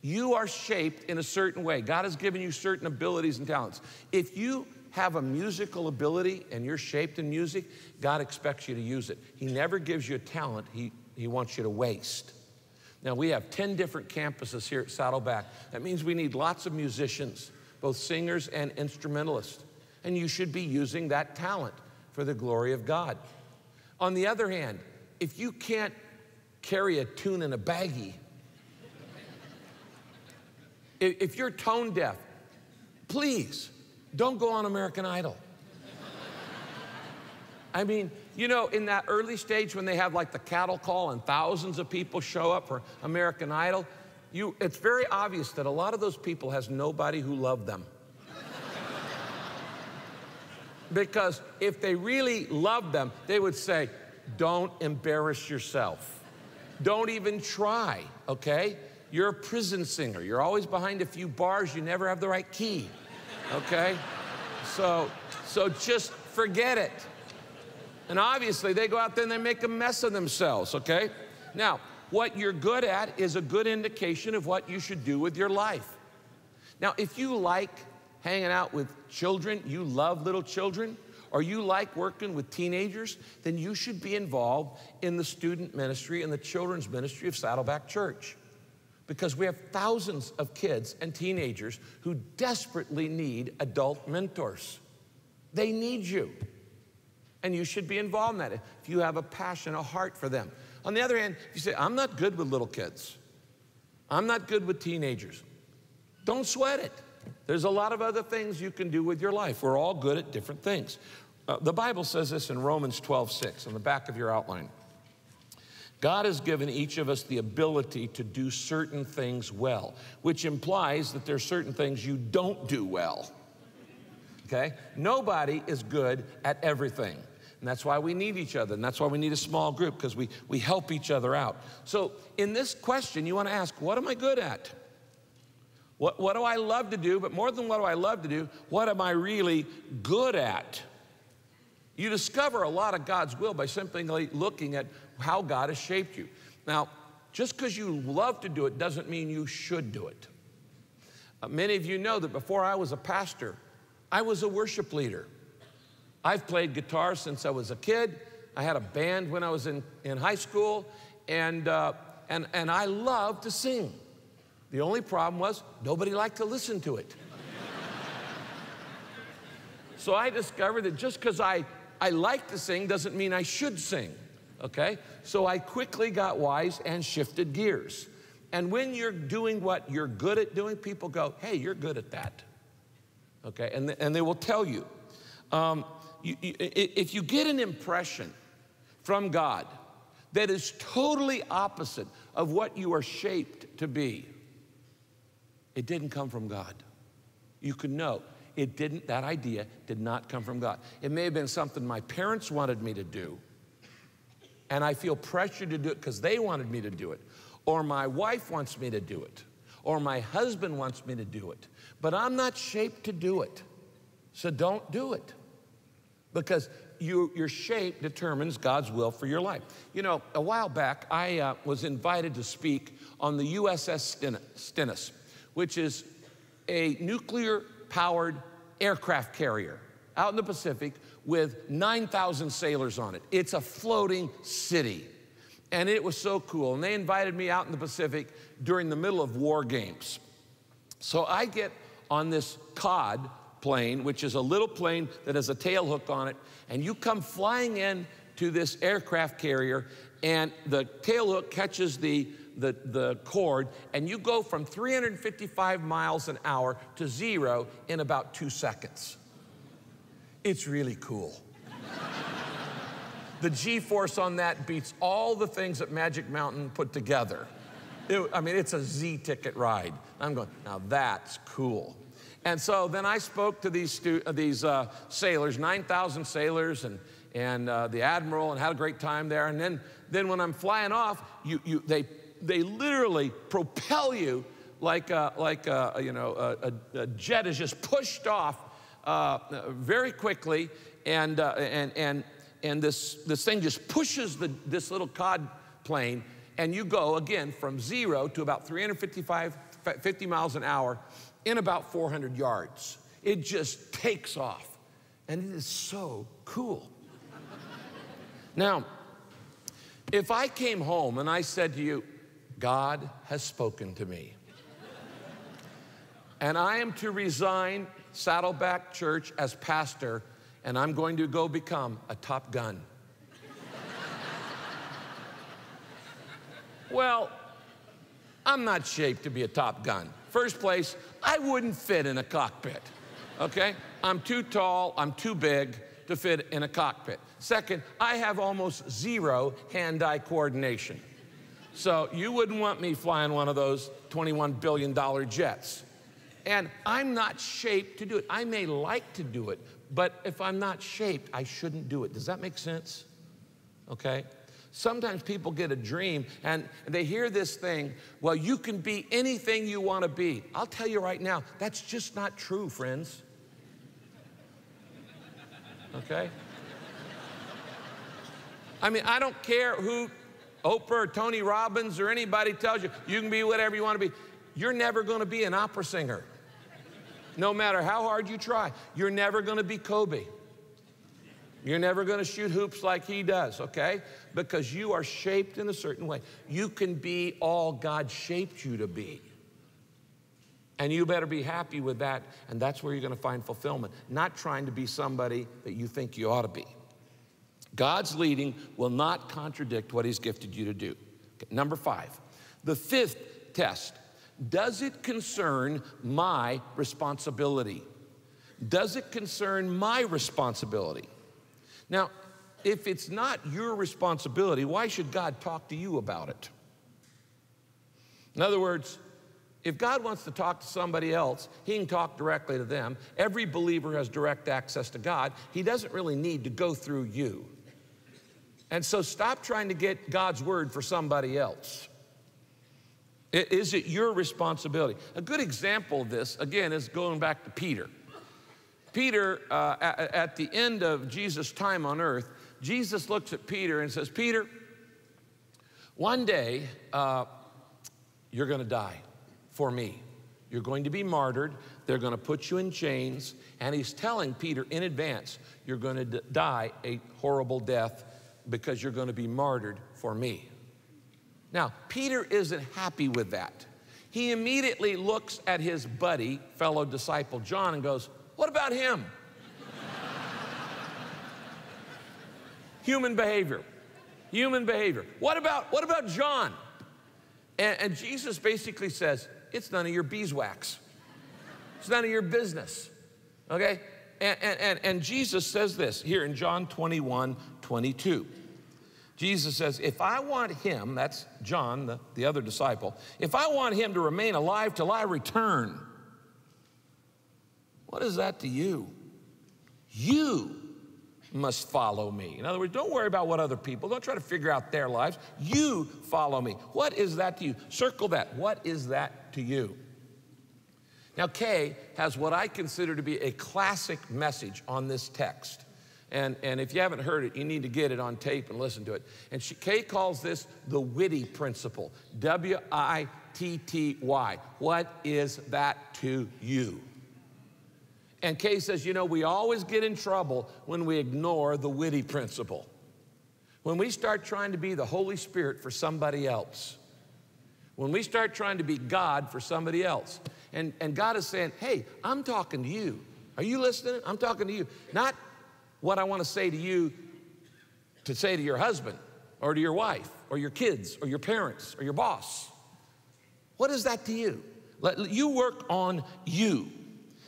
You are shaped in a certain way. God has given you certain abilities and talents. If you have a musical ability and you're shaped in music, God expects you to use it. He never gives you a talent he, he wants you to waste. Now, we have ten different campuses here at Saddleback. That means we need lots of musicians, both singers and instrumentalists. And you should be using that talent for the glory of God. On the other hand, if you can't carry a tune in a baggie, if you're tone deaf, please don't go on American Idol. I mean, you know, in that early stage when they have like the cattle call and thousands of people show up for American Idol, you, it's very obvious that a lot of those people has nobody who loved them. Because if they really loved them, they would say, don't embarrass yourself. Don't even try, okay? You're a prison singer. You're always behind a few bars. You never have the right key, okay? so, so just forget it. And obviously, they go out there and they make a mess of themselves, okay? Now, what you're good at is a good indication of what you should do with your life. Now, if you like hanging out with children, you love little children, or you like working with teenagers, then you should be involved in the student ministry and the children's ministry of Saddleback Church. Because we have thousands of kids and teenagers who desperately need adult mentors. They need you. And you should be involved in that if you have a passion, a heart for them. On the other hand, if you say, I'm not good with little kids. I'm not good with teenagers. Don't sweat it. There's a lot of other things you can do with your life. We're all good at different things. Uh, the Bible says this in Romans twelve six, on the back of your outline. God has given each of us the ability to do certain things well, which implies that there are certain things you don't do well, okay? Nobody is good at everything. And that's why we need each other, and that's why we need a small group, because we, we help each other out. So in this question, you want to ask, what am I good at? What, what do I love to do? But more than what do I love to do, what am I really good at? You discover a lot of God's will by simply looking at how God has shaped you. Now, just because you love to do it doesn't mean you should do it. Uh, many of you know that before I was a pastor, I was a worship leader. I've played guitar since I was a kid. I had a band when I was in, in high school, and, uh, and, and I loved to sing. The only problem was nobody liked to listen to it. So I discovered that just because I, I like to sing doesn't mean I should sing, okay? So I quickly got wise and shifted gears. And when you're doing what you're good at doing, people go, hey, you're good at that, okay? And, th and they will tell you. Um, You, you, if you get an impression from God that is totally opposite of what you are shaped to be, it didn't come from God. You can know it didn't, that idea did not come from God. It may have been something my parents wanted me to do, and I feel pressured to do it because they wanted me to do it, or my wife wants me to do it, or my husband wants me to do it, but I'm not shaped to do it, so don't do it. Because you, your shape determines God's will for your life. You know, a while back, I uh, was invited to speak on the U S S Stennis, which is a nuclear-powered aircraft carrier out in the Pacific with nine thousand sailors on it. It's a floating city, and it was so cool. And they invited me out in the Pacific during the middle of war games. So I get on this cod plane, which is a little plane that has a tail hook on it, and you come flying in to this aircraft carrier, and the tail hook catches the, the, the cord, and you go from three hundred fifty-five miles an hour to zero in about two seconds. It's really cool. The G-force on that beats all the things that Magic Mountain put together. It, I mean, it's a Z-ticket ride. I'm going, now that's cool. And so then I spoke to these, stu uh, these uh, sailors, nine thousand sailors, and, and uh, the admiral, and had a great time there. And then, then when I'm flying off, you, you, they, they literally propel you like, a, like a, you know, a, a jet is just pushed off uh, very quickly, and, uh, and, and, and this, this thing just pushes the, this little cod plane, and you go, again, from zero to about three hundred fifty-five, fifty miles an hour, in about four hundred yards. It just takes off, and it is so cool. Now, if I came home and I said to you, God has spoken to me, and I am to resign Saddleback Church as pastor, and I'm going to go become a Top Gun. Well, I'm not shaped to be a Top Gun. First place, I wouldn't fit in a cockpit. okay? I'm too tall, I'm too big to fit in a cockpit. Second, I have almost zero hand-eye coordination. So you wouldn't want me flying one of those twenty-one billion dollar jets. And I'm not shaped to do it. I may like to do it, but if I'm not shaped, I shouldn't do it. Does that make sense? Okay? Sometimes people get a dream and they hear this thing, well, you can be anything you want to be. I'll tell you right now, that's just not true, friends. Okay? I mean, I don't care who Oprah or Tony Robbins or anybody tells you, you can be whatever you want to be. You're never going to be an opera singer. No matter how hard you try, you're never going to be Kobe. You're never going to shoot hoops like he does, okay? Because you are shaped in a certain way. You can be all God shaped you to be. And you better be happy with that, and that's where you're going to find fulfillment, not trying to be somebody that you think you ought to be. God's leading will not contradict what he's gifted you to do. Okay, number five, the fifth test, does it concern my responsibility? Does it concern my responsibility? Now, if it's not your responsibility, why should God talk to you about it? In other words, if God wants to talk to somebody else, he can talk directly to them. Every believer has direct access to God. He doesn't really need to go through you. And so stop trying to get God's word for somebody else. Is it your responsibility? A good example of this, again, is going back to Peter. Peter, uh, at, at the end of Jesus' time on earth, Jesus looks at Peter and says, Peter, one day uh, you're going to die. For me, you're going to be martyred. They're going to put you in chains. And he's telling Peter in advance, you're going to die a horrible death because you're going to be martyred for me. Now, Peter isn't happy with that. He immediately looks at his buddy, fellow disciple John, and goes, what about him? Human behavior. Human behavior. What about, what about John? And, and Jesus basically says, it's none of your beeswax. It's none of your business, okay? And, and, and Jesus says this here in John twenty-one, twenty-two. Jesus says, if I want him, that's John, the, the other disciple, if I want him to remain alive till I return, what is that to you? You must follow me. In other words, don't worry about what other people, don't try to figure out their lives. You follow me. What is that to you? Circle that. What is that to you? Now, Kay has what I consider to be a classic message on this text. And, and if you haven't heard it, you need to get it on tape and listen to it. And she, Kay calls this the Witty principle, W I T T Y. What is that to you? And Kay says, you know, we always get in trouble when we ignore the Witty principle. When we start trying to be the Holy Spirit for somebody else. When we start trying to be God for somebody else. And, and God is saying, hey, I'm talking to you. Are you listening? I'm talking to you. Not what I want to say to you to say to your husband or to your wife or your kids or your parents or your boss. What is that to you? Let, you work on you.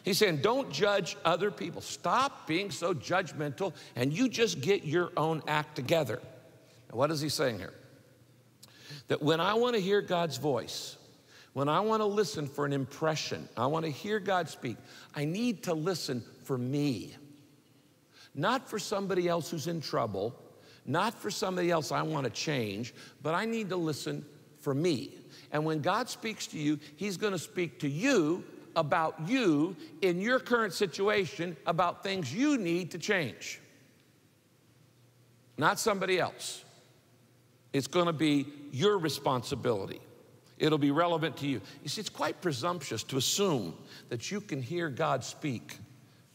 He's saying, don't judge other people. Stop being so judgmental and you just get your own act together. Now, what is he saying here? That when I want to hear God's voice, when I want to listen for an impression, I want to hear God speak, I need to listen for me. Not for somebody else who's in trouble, not for somebody else I want to change, but I need to listen for me. And when God speaks to you, he's going to speak to you about you in your current situation, about things you need to change. Not somebody else. It's going to be your responsibility. It'll be relevant to you. You see, it's quite presumptuous to assume that you can hear God speak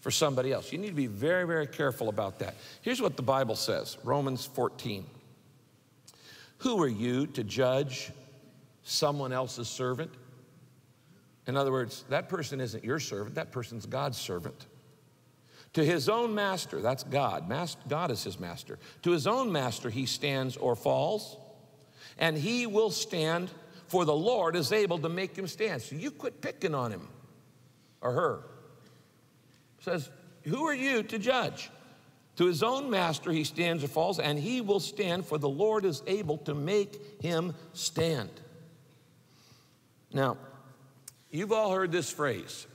for somebody else. You need to be very, very careful about that. Here's what the Bible says, Romans fourteen. Who are you to judge someone else's servant? In other words, that person isn't your servant, that person's God's servant. To his own master, that's God, God is his master. To his own master he stands or falls, and he will stand, for the Lord is able to make him stand. So you quit picking on him or her. says, who are you to judge? To his own master he stands or falls, and he will stand, for the Lord is able to make him stand. Now, you've all heard this phrase.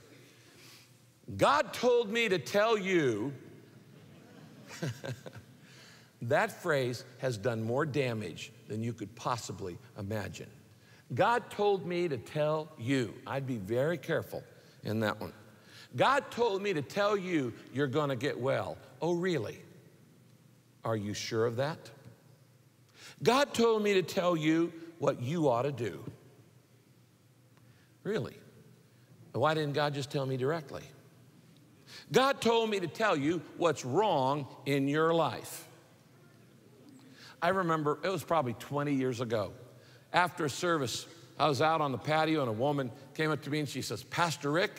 God told me to tell you. That phrase has done more damage than you could possibly imagine. God told me to tell you. I'd be very careful in that one. God told me to tell you you're going to get well. Oh, really? Are you sure of that? God told me to tell you what you ought to do. Really? Why didn't God just tell me directly? God told me to tell you what's wrong in your life. I remember, it was probably twenty years ago. After a service, I was out on the patio and a woman came up to me and she says, Pastor Rick,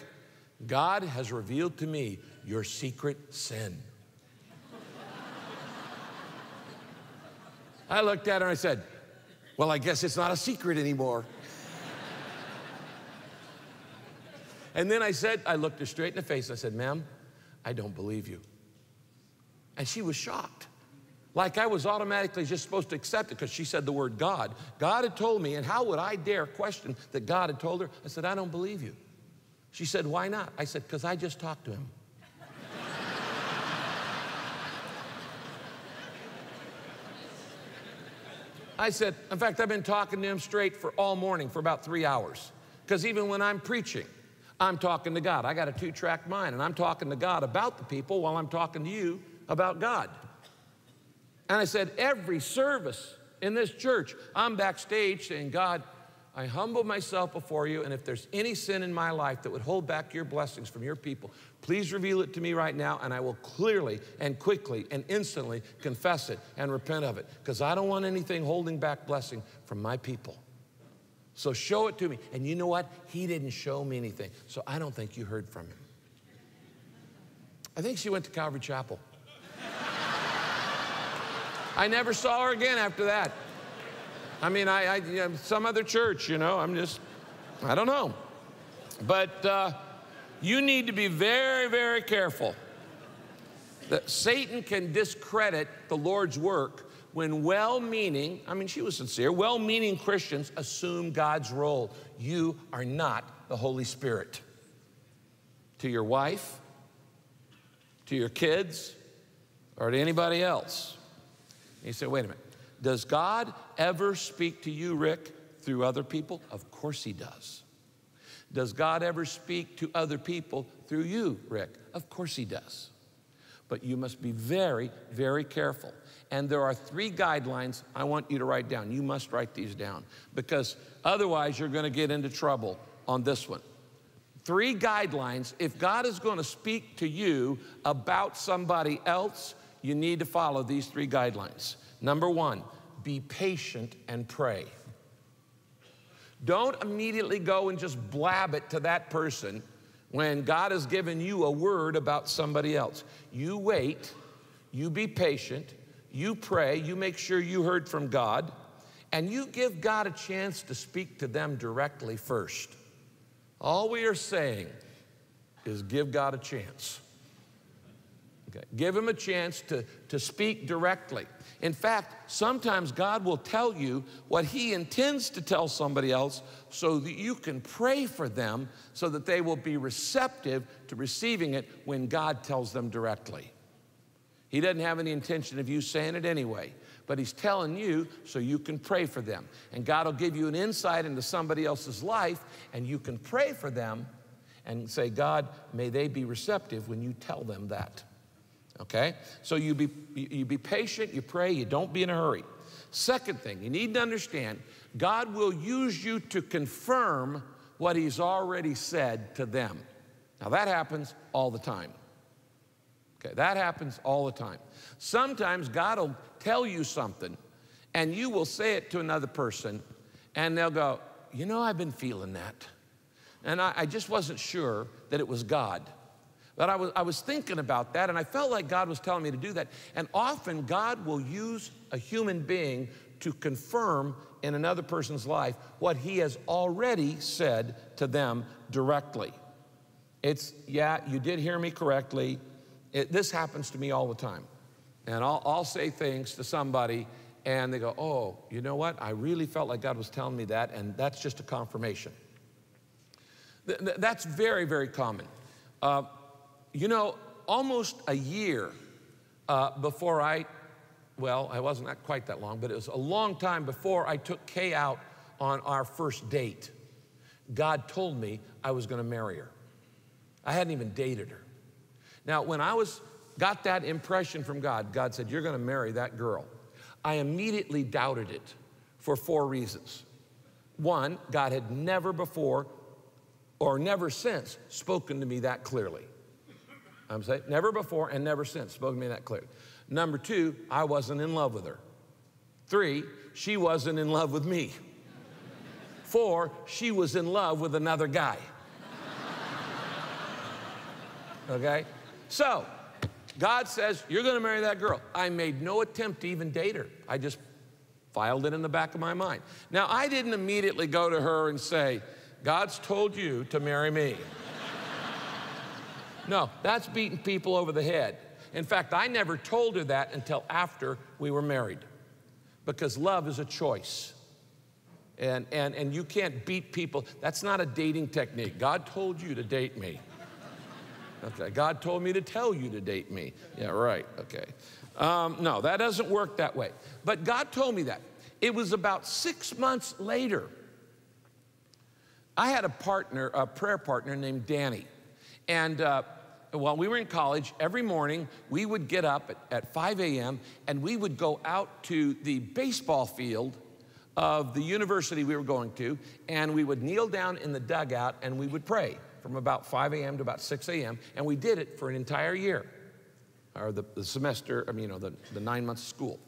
God has revealed to me your secret sin. I looked at her and I said, well, I guess it's not a secret anymore. And then I said, I looked her straight in the face. I said, ma'am, I don't believe you. And she was shocked. Like I was automatically just supposed to accept it because she said the word God. God had told me, and how would I dare question that God had told her? I said, I don't believe you. She said, why not? I said, because I just talked to him. I said, in fact, I've been talking to him straight for all morning for about three hours. Because even when I'm preaching, I'm talking to God. I got a two-track mind, and I'm talking to God about the people while I'm talking to you about God. And I said, every service in this church, I'm backstage saying, God, I humble myself before you, and if there's any sin in my life that would hold back your blessings from your people, please reveal it to me right now, and I will clearly and quickly and instantly confess it and repent of it, because I don't want anything holding back blessing from my people. So show it to me. And you know what? He didn't show me anything. So I don't think you heard from him. I think she went to Calvary Chapel. I never saw her again after that. I mean, I, I, some other church, you know, I'm just, I don't know. But uh, you need to be very, very careful that Satan can discredit the Lord's work when well-meaning, I mean, she was sincere, well-meaning Christians assume God's role. You are not the Holy Spirit. To your wife, to your kids, or to anybody else. And you say, wait a minute, does God ever speak to you, Rick, through other people? Of course he does. Does God ever speak to other people through you, Rick? Of course he does. But you must be very, very careful. And there are three guidelines I want you to write down. You must write these down because otherwise you're going to get into trouble on this one. Three guidelines. If God is going to speak to you about somebody else, you need to follow these three guidelines. Number one, be patient and pray. Don't immediately go and just blab it to that person when God has given you a word about somebody else. You wait, you be patient, you pray, you make sure you heard from God, and you give God a chance to speak to them directly first. All we are saying is give God a chance. Okay. Give him a chance to, to speak directly. In fact, sometimes God will tell you what he intends to tell somebody else so that you can pray for them so that they will be receptive to receiving it when God tells them directly. He doesn't have any intention of you saying it anyway, but he's telling you so you can pray for them. And God will give you an insight into somebody else's life, and you can pray for them and say, God, may they be receptive when you tell them that, okay? So you be, you be patient, you pray, you don't be in a hurry. Second thing, you need to understand, God will use you to confirm what he's already said to them. Now that happens all the time. Okay, that happens all the time. Sometimes God will tell you something and you will say it to another person and they'll go, you know, I've been feeling that. And I, I just wasn't sure that it was God. But I was, I was thinking about that and I felt like God was telling me to do that. And often God will use a human being to confirm in another person's life what he has already said to them directly. It's, yeah, you did hear me correctly. It, this happens to me all the time. And I'll, I'll say things to somebody and they go, oh, you know what? I really felt like God was telling me that, and that's just a confirmation. Th th that's very, very common. Uh, you know, almost a year uh, before I, well, I wasn't that quite that long, but it was a long time before I took Kay out on our first date. God told me I was gonna marry her. I hadn't even dated her. Now, when I was, got that impression from God, God said, you're gonna marry that girl. I immediately doubted it for four reasons. One, God had never before or never since spoken to me that clearly. I'm saying never before and never since spoken to me that clearly. Number two, I wasn't in love with her. Three, she wasn't in love with me. Four, she was in love with another guy. Okay? So, God says, you're gonna marry that girl. I made no attempt to even date her. I just filed it in the back of my mind. Now, I didn't immediately go to her and say, God's told you to marry me. No, that's beating people over the head. In fact, I never told her that until after we were married, because love is a choice. And, and, and you can't beat people. That's not a dating technique. God told you to date me. Okay, God told me to tell you to date me. Yeah, right, okay. Um, no, that doesn't work that way. But God told me that. It was about six months later. I had a partner, a prayer partner named Danny. And uh, while we were in college, every morning we would get up at, at five A M and we would go out to the baseball field of the university we were going to, and we would kneel down in the dugout and we would pray from about five A M to about six A M, and we did it for an entire year, or the, the semester, I mean, you know, the, the nine months of school.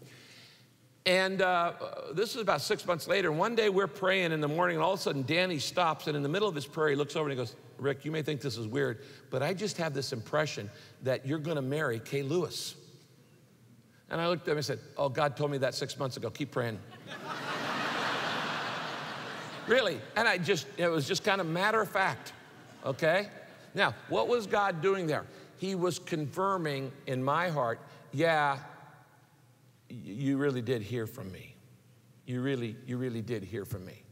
And uh, this is about six months later. One day we're praying in the morning, and all of a sudden Danny stops, and in the middle of his prayer, he looks over and he goes, Rick, you may think this is weird, but I just have this impression that you're gonna marry Kay Lewis. And I looked at him and said, oh, God told me that six months ago, keep praying. Really, and I just, it was just kind of matter of fact, okay? Now, what was God doing there? He was confirming in my heart, yeah, you really did hear from me. You really, you really did hear from me.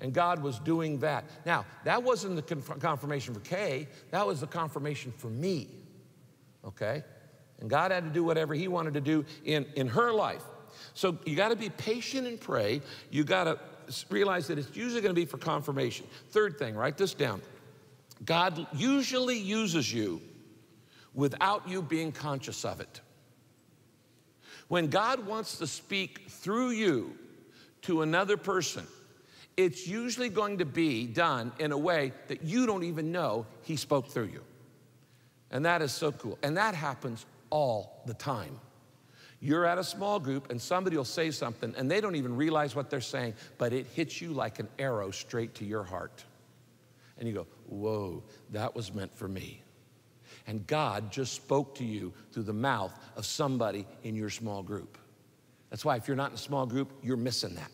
And God was doing that. Now, that wasn't the confirmation for Kay, that was the confirmation for me, okay? And God had to do whatever he wanted to do in, in her life. So you gotta be patient and pray. You gotta realize that it's usually gonna be for confirmation. Third thing, write this down. God usually uses you without you being conscious of it. When God wants to speak through you to another person, it's usually going to be done in a way that you don't even know he spoke through you. And that is so cool. And that happens all the time. You're at a small group and somebody will say something and they don't even realize what they're saying, but it hits you like an arrow straight to your heart. And you go, whoa, that was meant for me. And God just spoke to you through the mouth of somebody in your small group. That's why if you're not in a small group, you're missing that.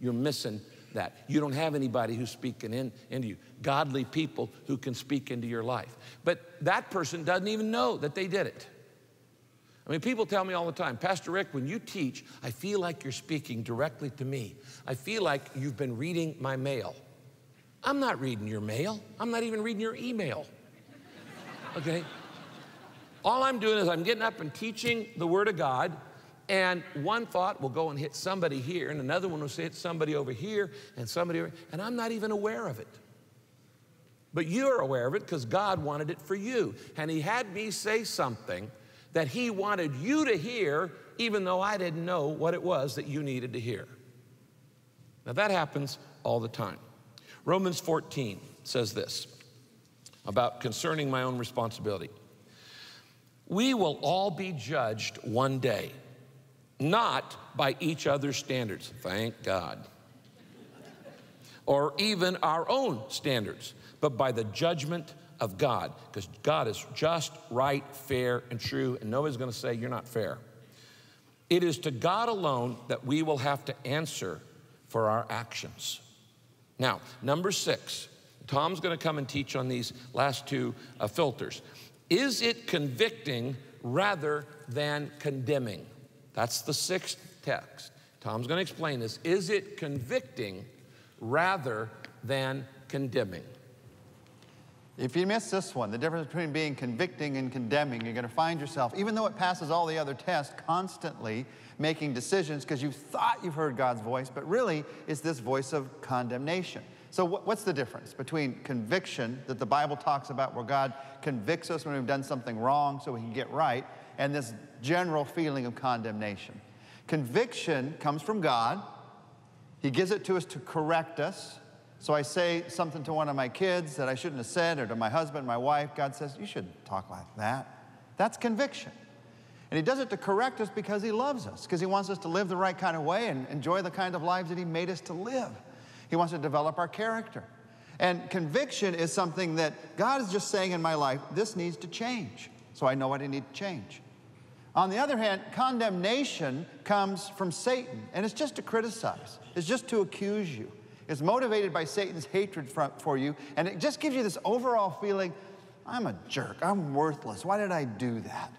You're missing that. You don't have anybody who's speaking in, into you. Godly people who can speak into your life. But that person doesn't even know that they did it. I mean, people tell me all the time, Pastor Rick, when you teach, I feel like you're speaking directly to me. I feel like you've been reading my mail. I'm not reading your mail. I'm not even reading your email, okay? All I'm doing is I'm getting up and teaching the Word of God, and one thought will go and hit somebody here, and another one will hit somebody over here, and somebody over here, and I'm not even aware of it. But you're aware of it because God wanted it for you, and he had me say something that he wanted you to hear, even though I didn't know what it was that you needed to hear. Now that happens all the time. Romans fourteen says this, about concerning my own responsibility. We will all be judged one day, not by each other's standards, thank God, or even our own standards, but by the judgment of God, because God is just, right, fair, and true, and nobody's gonna say you're not fair. It is to God alone that we will have to answer for our actions. Now, number six, Tom's gonna come and teach on these last two uh, filters. Is it convicting rather than condemning? That's the sixth text. Tom's gonna explain this. Is it convicting rather than condemning? If you miss this one, the difference between being convicting and condemning, you're gonna find yourself, even though it passes all the other tests, constantly making decisions because you thought you've heard God's voice, but really it's this voice of condemnation. So what's the difference between conviction that the Bible talks about where God convicts us when we've done something wrong so we can get right, and this general feeling of condemnation? Conviction comes from God. He gives it to us to correct us. So I say something to one of my kids that I shouldn't have said, or to my husband, my wife. God says, you shouldn't talk like that. That's conviction. And he does it to correct us because he loves us, because he wants us to live the right kind of way and enjoy the kind of lives that he made us to live. He wants to develop our character. And conviction is something that God is just saying in my life, this needs to change. So I know what I need to change. On the other hand, condemnation comes from Satan, and it's just to criticize. It's just to accuse you. It's motivated by Satan's hatred for you, and it just gives you this overall feeling, I'm a jerk, I'm worthless, why did I do that?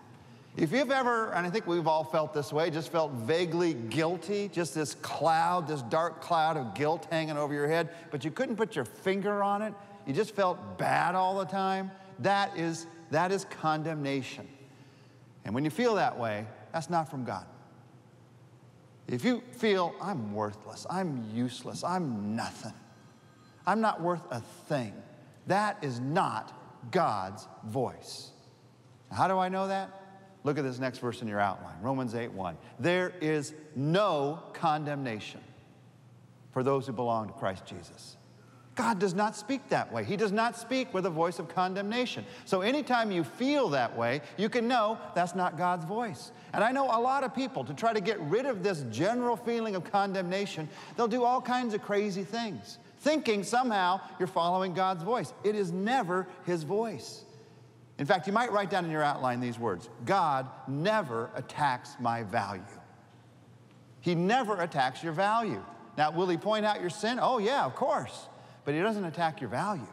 If you've ever, and I think we've all felt this way, just felt vaguely guilty, just this cloud, this dark cloud of guilt hanging over your head, but you couldn't put your finger on it, you just felt bad all the time, that is, that is condemnation. And when you feel that way, that's not from God. If you feel, I'm worthless, I'm useless, I'm nothing, I'm not worth a thing, that is not God's voice. Now, how do I know that? Look at this next verse in your outline, Romans eight one. There is no condemnation for those who belong to Christ Jesus. God does not speak that way. He does not speak with a voice of condemnation. So anytime you feel that way, you can know that's not God's voice. And I know a lot of people, to try to get rid of this general feeling of condemnation, they'll do all kinds of crazy things, thinking somehow you're following God's voice. It is never his voice. In fact, you might write down in your outline these words, God never attacks my value. He never attacks your value. Now, will he point out your sin? Oh yeah, of course. But he doesn't attack your value.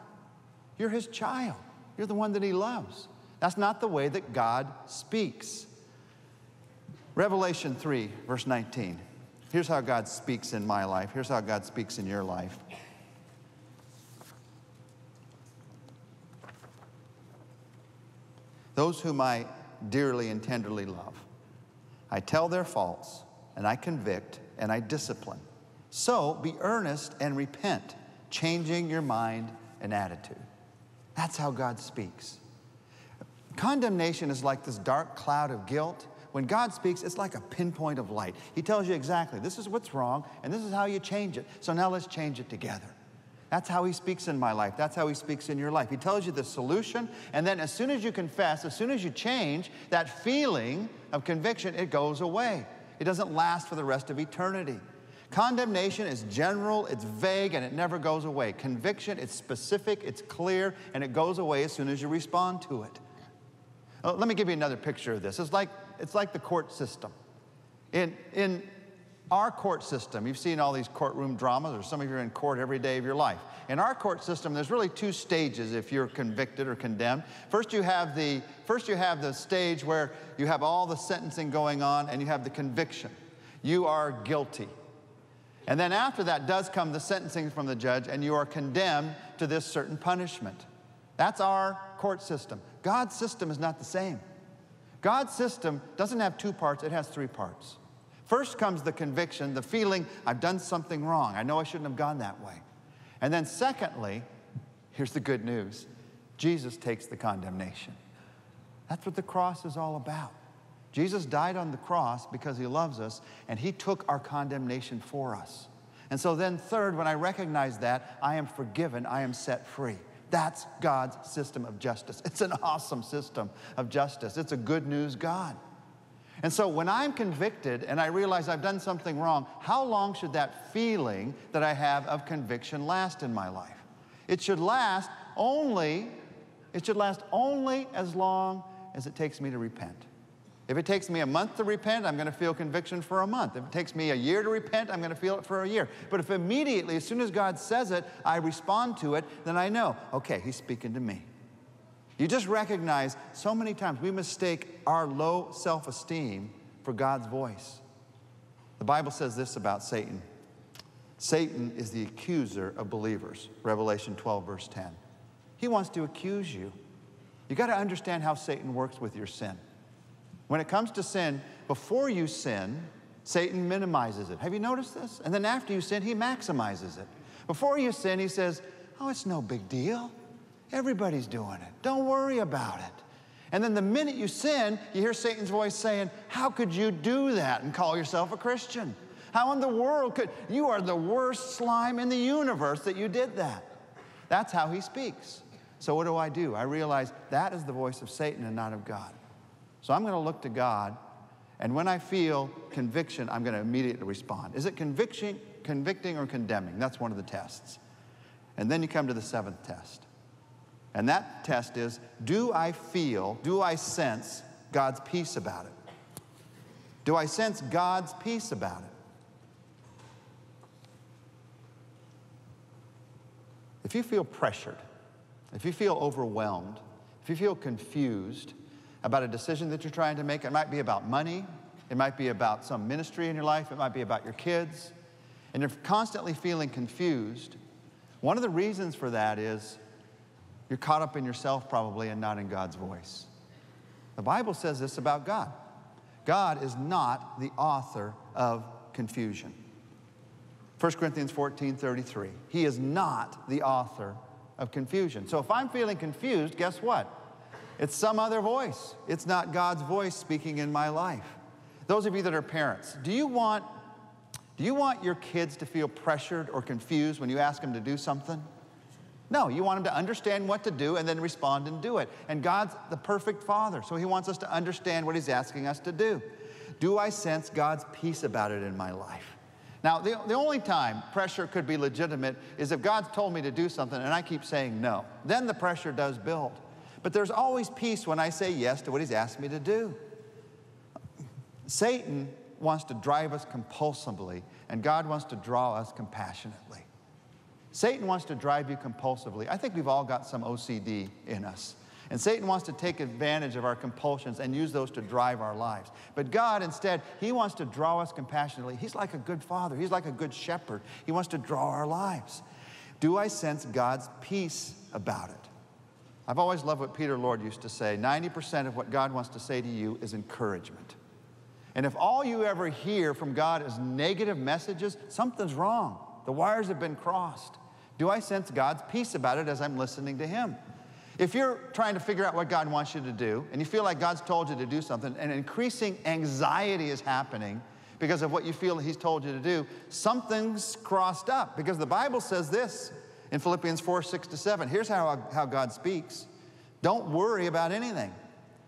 You're his child. You're the one that he loves. That's not the way that God speaks. Revelation three, verse nineteen. Here's how God speaks in my life. Here's how God speaks in your life. Those whom I dearly and tenderly love, I tell their faults, and I convict, and I discipline. So be earnest and repent, changing your mind and attitude. That's how God speaks. Condemnation is like this dark cloud of guilt. When God speaks, it's like a pinpoint of light. He tells you exactly, this is what's wrong, and this is how you change it. So now let's change it together. That's how he speaks in my life. That's how he speaks in your life. He tells you the solution, and then as soon as you confess, as soon as you change, that feeling of conviction, it goes away. It doesn't last for the rest of eternity. Condemnation is general, it's vague, and it never goes away. Conviction, it's specific, it's clear, and it goes away as soon as you respond to it. Oh, let me give you another picture of this. It's like, it's like the court system. In, in our court system, you've seen all these courtroom dramas, or some of you are in court every day of your life. In our court system, there's really two stages if you're convicted or condemned. First you have the, first you have the stage where you have all the sentencing going on, and you have the conviction. You are guilty. And then after that does come the sentencing from the judge, and you are condemned to this certain punishment. That's our court system. God's system is not the same. God's system doesn't have two parts, it has three parts. First comes the conviction, the feeling, I've done something wrong. I know I shouldn't have gone that way. And then secondly, here's the good news. Jesus takes the condemnation. That's what the cross is all about. Jesus died on the cross because he loves us, and he took our condemnation for us. And so then third, when I recognize that, I am forgiven, I am set free. That's God's system of justice. It's an awesome system of justice. It's a good news God. And so when I'm convicted and I realize I've done something wrong, how long should that feeling that I have of conviction last in my life? It should last only, it should last only as long as it takes me to repent. If it takes me a month to repent, I'm going to feel conviction for a month. If it takes me a year to repent, I'm going to feel it for a year. But if immediately, as soon as God says it, I respond to it, then I know, okay, he's speaking to me. You just recognize so many times we mistake our low self-esteem for God's voice. The Bible says this about Satan. Satan is the accuser of believers, Revelation twelve, verse ten. He wants to accuse you. You got to understand how Satan works with your sin. When it comes to sin, before you sin, Satan minimizes it. Have you noticed this? And then after you sin, he maximizes it. Before you sin, he says, oh, it's no big deal. Everybody's doing it. Don't worry about it. And then the minute you sin, you hear Satan's voice saying, how could you do that and call yourself a Christian? How in the world could, you are the worst slime in the universe that you did that. That's how he speaks. So what do I do? I realize that is the voice of Satan and not of God. So I'm going to look to God, and when I feel conviction, I'm going to immediately respond. Is it conviction, convicting or condemning? That's one of the tests. And then you come to the seventh test. And that test is, do I feel, do I sense God's peace about it? Do I sense God's peace about it? If you feel pressured, if you feel overwhelmed, if you feel confused about a decision that you're trying to make, it might be about money, it might be about some ministry in your life, it might be about your kids, and you're constantly feeling confused, one of the reasons for that is you're caught up in yourself probably and not in God's voice. The Bible says this about God. God is not the author of confusion. First Corinthians fourteen, thirty-three. He is not the author of confusion. So if I'm feeling confused, guess what? It's some other voice. It's not God's voice speaking in my life. Those of you that are parents, do you want, do you want your kids to feel pressured or confused when you ask them to do something? No, you want them to understand what to do and then respond and do it. And God's the perfect father, so he wants us to understand what he's asking us to do. Do I sense God's peace about it in my life? Now, the, the only time pressure could be legitimate is if God's told me to do something and I keep saying no. Then the pressure does build. But there's always peace when I say yes to what he's asked me to do. Satan wants to drive us compulsively, and God wants to draw us compassionately. Satan wants to drive you compulsively. I think we've all got some O C D in us. And Satan wants to take advantage of our compulsions and use those to drive our lives. But God, instead, he wants to draw us compassionately. He's like a good father. He's like a good shepherd. He wants to draw our lives. Do I sense God's peace about it? I've always loved what Peter Lord used to say. ninety percent of what God wants to say to you is encouragement. And if all you ever hear from God is negative messages, something's wrong. The wires have been crossed. Do I sense God's peace about it as I'm listening to him? If you're trying to figure out what God wants you to do, and you feel like God's told you to do something, and increasing anxiety is happening because of what you feel he's told you to do, something's crossed up, because the Bible says this in Philippians four, six to seven. Here's how, how God speaks. Don't worry about anything.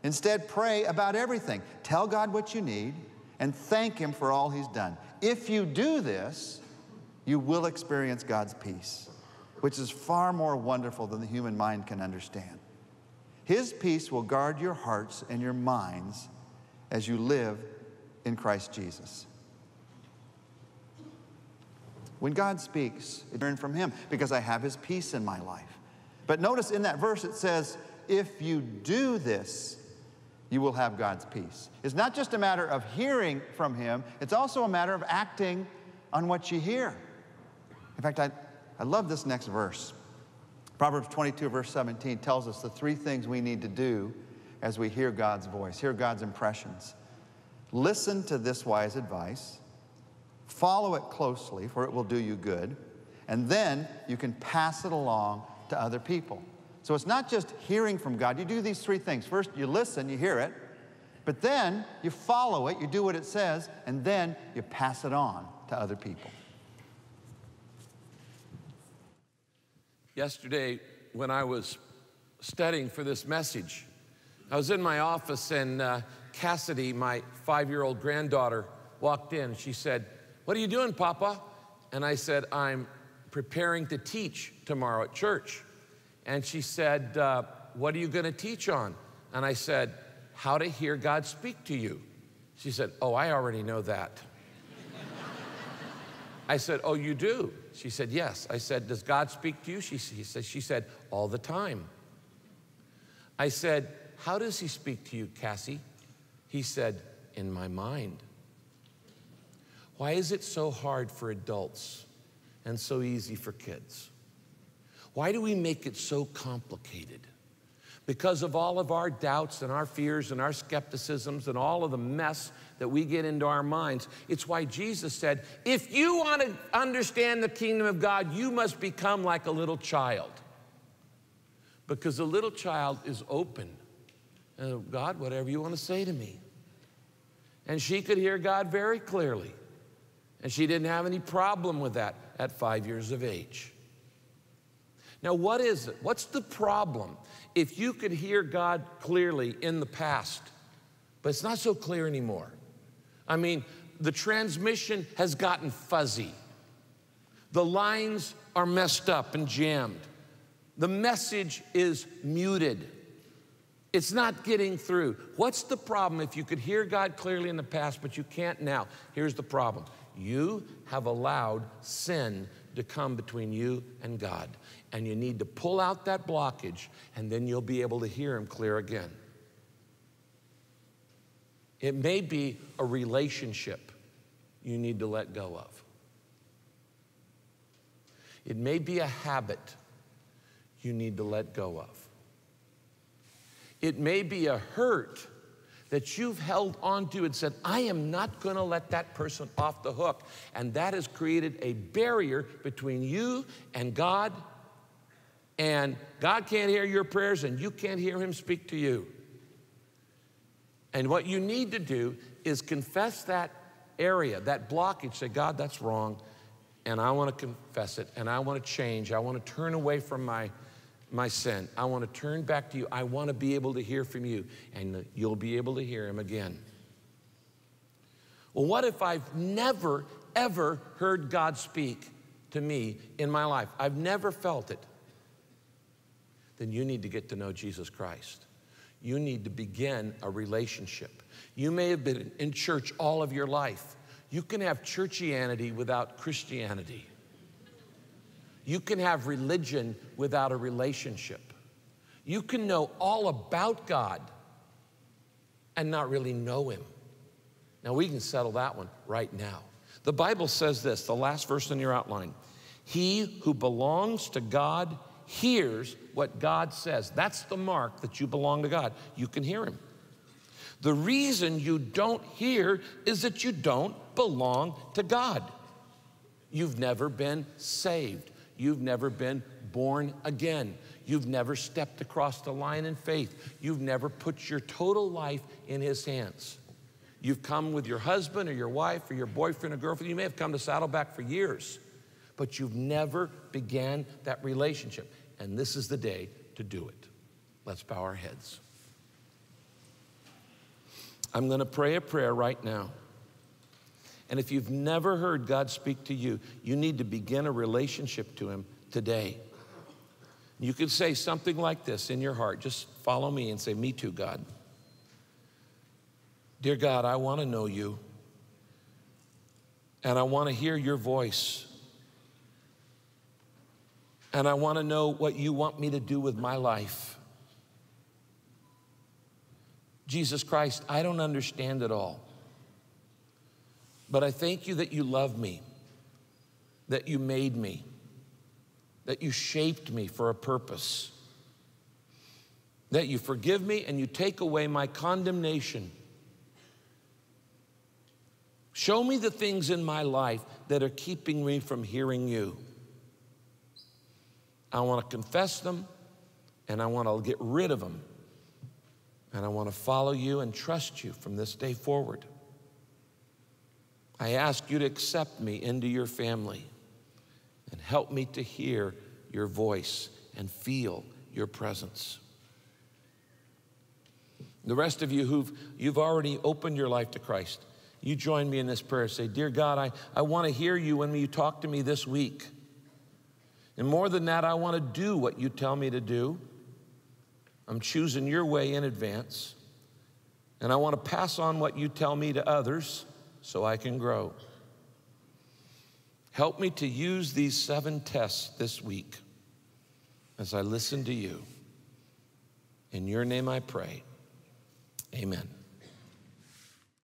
Instead, pray about everything. Tell God what you need and thank him for all he's done. If you do this, you will experience God's peace, which is far more wonderful than the human mind can understand. His peace will guard your hearts and your minds as you live in Christ Jesus. When God speaks, I learn from him because I have his peace in my life. But notice in that verse it says, if you do this, you will have God's peace. It's not just a matter of hearing from him, it's also a matter of acting on what you hear. In fact, I... I love this next verse. Proverbs twenty-two, verse seventeen tells us the three things we need to do as we hear God's voice, hear God's impressions. Listen to this wise advice, follow it closely, for it will do you good, and then you can pass it along to other people. So it's not just hearing from God. You do these three things. First, you listen, you hear it, but then you follow it, you do what it says, and then you pass it on to other people. Yesterday, when I was studying for this message, I was in my office and uh, Cassidy, my five-year-old granddaughter, walked in. She said, "What are you doing, Papa?" And I said, "I'm preparing to teach tomorrow at church." And she said, uh, "What are you going to teach on?" And I said, how to hear God speak to you. She said, oh, I already know that. I said, oh, you do? She said, yes. I said, does God speak to you? She, she, said, she said, all the time. I said, how does he speak to you, Cassie? He said, in my mind. Why is it so hard for adults and so easy for kids? Why do we make it so complicated? Because of all of our doubts and our fears and our skepticisms and all of the mess that we get into our minds. It's why Jesus said, if you want to understand the kingdom of God, you must become like a little child. Because a little child is open. And God, whatever you want to say to me. And she could hear God very clearly. And she didn't have any problem with that at five years of age. Now, what is it? What's the problem? If you could hear God clearly in the past, but it's not so clear anymore. I mean, the transmission has gotten fuzzy. The lines are messed up and jammed. The message is muted. It's not getting through. What's the problem if you could hear God clearly in the past, but you can't now? Here's the problem. You have allowed sin to come between you and God. And you need to pull out that blockage, and then you'll be able to hear him clear again. It may be a relationship you need to let go of. It may be a habit you need to let go of. It may be a hurt that you've held onto and said, I am not going to let that person off the hook. And that has created a barrier between you and God. And God can't hear your prayers, and you can't hear him speak to you. And what you need to do is confess that area, that blockage. Say, God, that's wrong, and I want to confess it, and I want to change. I want to turn away from my, my sin. I want to turn back to you. I want to be able to hear from you, and you'll be able to hear him again. Well, what if I've never, ever heard God speak to me in my life? I've never felt it. Then you need to get to know Jesus Christ. You need to begin a relationship. You may have been in church all of your life. You can have churchianity without Christianity. You can have religion without a relationship. You can know all about God and not really know him. Now, we can settle that one right now. The Bible says this, the last verse in your outline. He who belongs to God hears what God says. That's the mark that you belong to God. You can hear him. The reason you don't hear is that you don't belong to God. You've never been saved. You've never been born again. You've never stepped across the line in faith. You've never put your total life in his hands. You've come with your husband or your wife or your boyfriend or girlfriend. You may have come to Saddleback for years, but you've never began that relationship. And this is the day to do it. Let's bow our heads. I'm going to pray a prayer right now. And if you've never heard God speak to you, you need to begin a relationship to him today. You can say something like this in your heart. Just follow me and say, me too, God. Dear God, I want to know you. And I want to hear your voice. And I want to know what you want me to do with my life. Jesus Christ, I don't understand it all. But I thank you that you love me, that you made me, that you shaped me for a purpose, that you forgive me and you take away my condemnation. Show me the things in my life that are keeping me from hearing you. I want to confess them, and I want to get rid of them. And I want to follow you and trust you from this day forward. I ask you to accept me into your family and help me to hear your voice and feel your presence. The rest of you who've you've already opened your life to Christ, you join me in this prayer. Say, Dear God, I, I want to hear you when you talk to me this week. And more than that, I want to do what you tell me to do. I'm choosing your way in advance. and I want to pass on what you tell me to others so I can grow. Help me to use these seven tests this week as I listen to you. In your name I pray, amen.